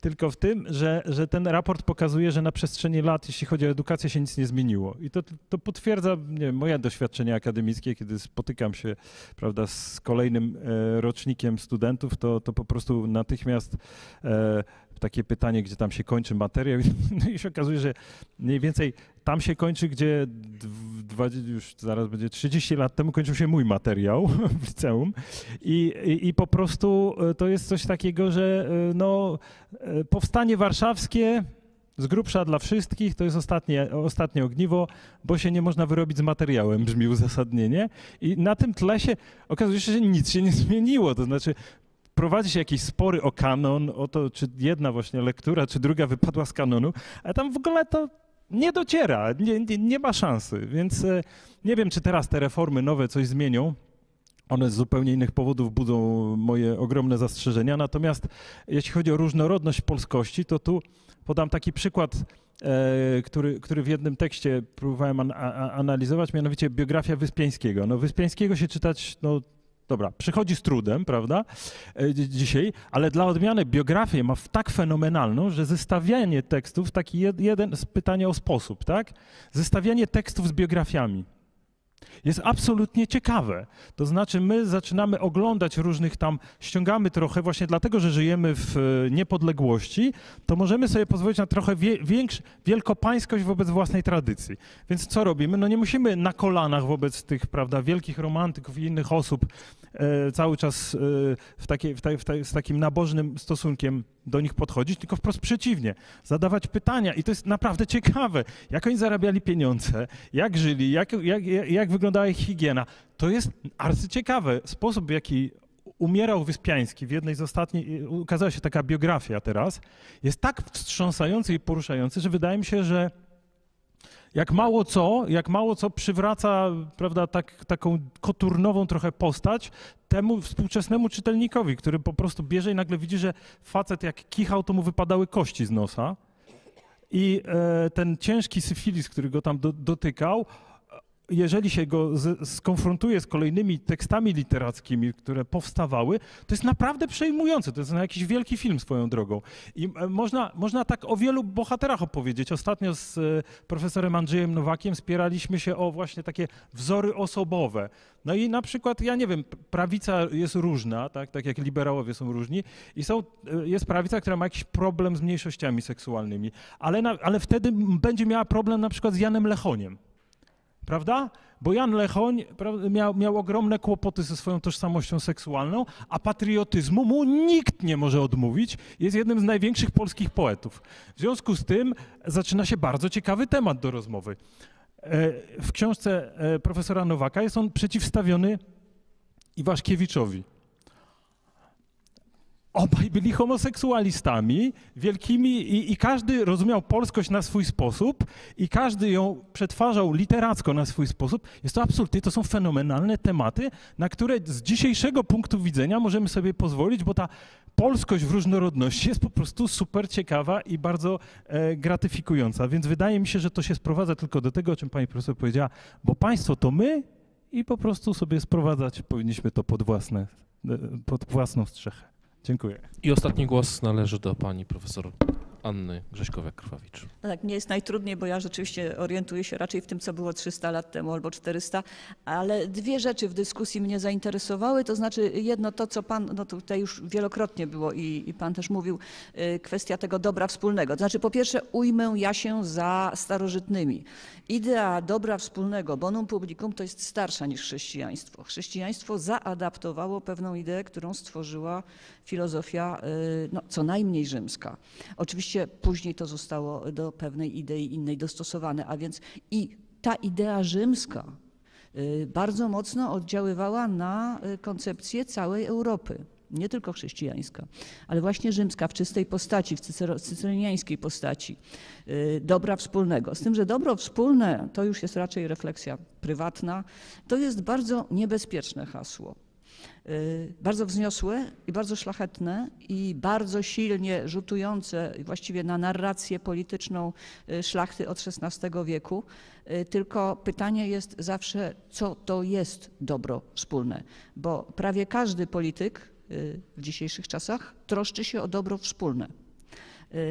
tylko w tym, że ten raport pokazuje, że na przestrzeni lat, jeśli chodzi o edukację, się nic nie zmieniło. I to potwierdza, nie wiem, moje doświadczenia akademickie, kiedy spotykam się, prawda, z kolejnym rocznikiem studentów, to po prostu natychmiast takie pytanie, gdzie tam się kończy materiał i się okazuje, że mniej więcej tam się kończy, gdzie już zaraz będzie 30 lat temu kończył się mój materiał w liceum i po prostu to jest coś takiego, że no, powstanie warszawskie z grubsza dla wszystkich, to jest ostatnie ogniwo, bo się nie można wyrobić z materiałem, brzmi uzasadnienie i na tym tle się okazuje się, że nic się nie zmieniło, to znaczy prowadzi się jakieś spory o kanon, o to, czy jedna właśnie lektura, czy druga wypadła z kanonu, ale tam w ogóle to nie dociera, nie ma szansy. Więc nie wiem, czy teraz te reformy nowe coś zmienią. One z zupełnie innych powodów budzą moje ogromne zastrzeżenia. Natomiast jeśli chodzi o różnorodność polskości, to tu podam taki przykład, który w jednym tekście próbowałem analizować, mianowicie biografia Wyspiańskiego. No, Wyspiańskiego się czytać, no, dobra, przychodzi z trudem, prawda, dzisiaj, ale dla odmiany biografię ma tak fenomenalną, że zestawianie tekstów, taki jeden z pytań o sposób, tak? Zestawianie tekstów z biografiami jest absolutnie ciekawe. To znaczy my zaczynamy oglądać różnych tam, ściągamy trochę, właśnie dlatego, że żyjemy w niepodległości, to możemy sobie pozwolić na trochę wielkopańskość wobec własnej tradycji. Więc co robimy? No nie musimy na kolanach wobec tych, prawda, wielkich romantyków i innych osób cały czas z takim nabożnym stosunkiem do nich podchodzić, tylko wprost przeciwnie, zadawać pytania. I to jest naprawdę ciekawe, jak oni zarabiali pieniądze, jak żyli, jak wyglądała ich higiena. To jest arcyciekawy sposób, w jaki umierał Wyspiański. W jednej z ostatnich ukazała się taka biografia teraz. Jest tak wstrząsający i poruszający, że wydaje mi się, że jak mało co przywraca, prawda, taką koturnową trochę postać temu współczesnemu czytelnikowi, który po prostu bierze i nagle widzi, że facet jak kichał, to mu wypadały kości z nosa i ten ciężki syfilis, który go tam dotykał, jeżeli się go skonfrontuje z kolejnymi tekstami literackimi, które powstawały, to jest naprawdę przejmujące. To jest jakiś wielki film swoją drogą. I można tak o wielu bohaterach opowiedzieć. Ostatnio z profesorem Andrzejem Nowakiem spieraliśmy się o właśnie takie wzory osobowe. No i na przykład, ja nie wiem, prawica jest różna, tak jak liberałowie są różni, i jest prawica, która ma jakiś problem z mniejszościami seksualnymi, ale wtedy będzie miała problem na przykład z Janem Lechoniem. Prawda? Bo Jan Lechoń miał ogromne kłopoty ze swoją tożsamością seksualną, a patriotyzmu mu nikt nie może odmówić. Jest jednym z największych polskich poetów. W związku z tym zaczyna się bardzo ciekawy temat do rozmowy. W książce profesora Nowaka jest on przeciwstawiony Iwaszkiewiczowi. Obaj byli homoseksualistami wielkimi i każdy rozumiał polskość na swój sposób i każdy ją przetwarzał literacko na swój sposób. Jest to absolutnie, to są fenomenalne tematy, na które z dzisiejszego punktu widzenia możemy sobie pozwolić, bo ta polskość w różnorodności jest po prostu super ciekawa i bardzo gratyfikująca. Więc wydaje mi się, że to się sprowadza tylko do tego, o czym pani profesor powiedziała, bo państwo to my i po prostu sobie sprowadzać powinniśmy to pod własną strzechę. Dziękuję. I ostatni głos należy do pani profesor Anny Grześkowiak-Krwawicz. No tak, mnie jest najtrudniej, bo ja rzeczywiście orientuję się raczej w tym, co było 300 lat temu albo 400, ale dwie rzeczy w dyskusji mnie zainteresowały, to znaczy jedno to, co pan, no tutaj już wielokrotnie było i pan też mówił, kwestia tego dobra wspólnego. To znaczy po pierwsze ujmę ja się za starożytnymi. Idea dobra wspólnego, bonum publicum, to jest starsza niż chrześcijaństwo. Chrześcijaństwo zaadaptowało pewną ideę, którą stworzyła filozofia, no, co najmniej rzymska. Oczywiście później to zostało do pewnej idei innej dostosowane, a więc i ta idea rzymska bardzo mocno oddziaływała na koncepcję całej Europy. Nie tylko chrześcijańska, ale właśnie rzymska w czystej postaci, w cycyloniańskiej postaci dobra wspólnego. Z tym, że dobro wspólne to już jest raczej refleksja prywatna, to jest bardzo niebezpieczne hasło. Bardzo wzniosłe i bardzo szlachetne i bardzo silnie rzutujące właściwie na narrację polityczną szlachty od XVI wieku. Tylko pytanie jest zawsze, co to jest dobro wspólne, bo prawie każdy polityk w dzisiejszych czasach troszczy się o dobro wspólne,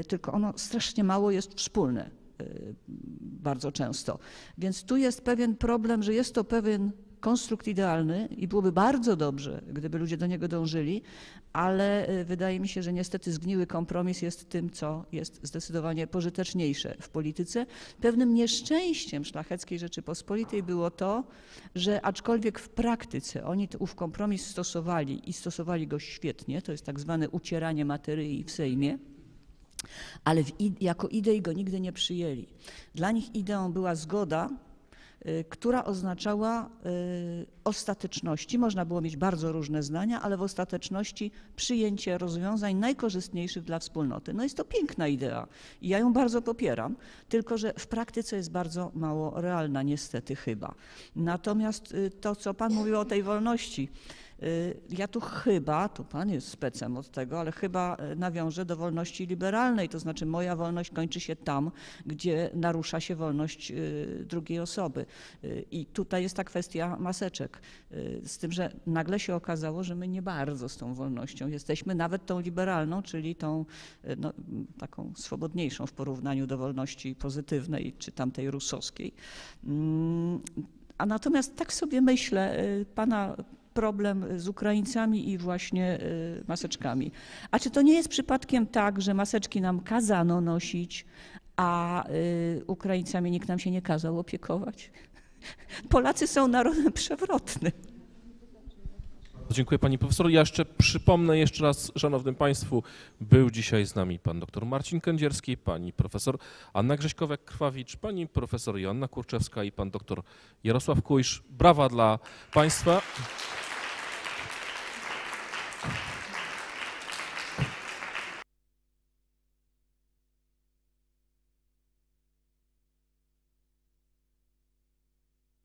tylko ono strasznie mało jest wspólne bardzo często. Więc tu jest pewien problem, że jest to pewien konstrukt idealny i byłoby bardzo dobrze, gdyby ludzie do niego dążyli, ale wydaje mi się, że niestety zgniły kompromis jest tym, co jest zdecydowanie pożyteczniejsze w polityce. Pewnym nieszczęściem szlacheckiej Rzeczypospolitej było to, że aczkolwiek w praktyce oni ów kompromis stosowali i stosowali go świetnie, to jest tak zwane ucieranie materii w Sejmie, ale jako idei go nigdy nie przyjęli. Dla nich ideą była zgoda, która oznaczała ostateczności. Można było mieć bardzo różne zdania, ale w ostateczności przyjęcie rozwiązań najkorzystniejszych dla wspólnoty. No jest to piękna idea i ja ją bardzo popieram, tylko że w praktyce jest bardzo mało realna, niestety chyba. Natomiast to, co pan mówił o tej wolności, ja tu chyba, tu pan jest specem od tego, ale chyba nawiążę do wolności liberalnej, to znaczy moja wolność kończy się tam, gdzie narusza się wolność drugiej osoby. I tutaj jest ta kwestia maseczek, z tym, że nagle się okazało, że my nie bardzo z tą wolnością jesteśmy, nawet tą liberalną, czyli tą no, taką swobodniejszą w porównaniu do wolności pozytywnej czy tamtej rusowskiej. A natomiast tak sobie myślę, pana problem z Ukraińcami i właśnie maseczkami. A czy to nie jest przypadkiem tak, że maseczki nam kazano nosić, a Ukraińcami nikt nam się nie kazał opiekować? Polacy są narodem przewrotnym. Dziękuję pani profesor. Ja jeszcze przypomnę jeszcze raz szanownym państwu, był dzisiaj z nami pan dr Marcin Kędzierski, pani profesor Anna Grześkowiak-Krwawicz, pani profesor Joanna Kurczewska i pan dr Jarosław Kuisz. Brawa dla państwa.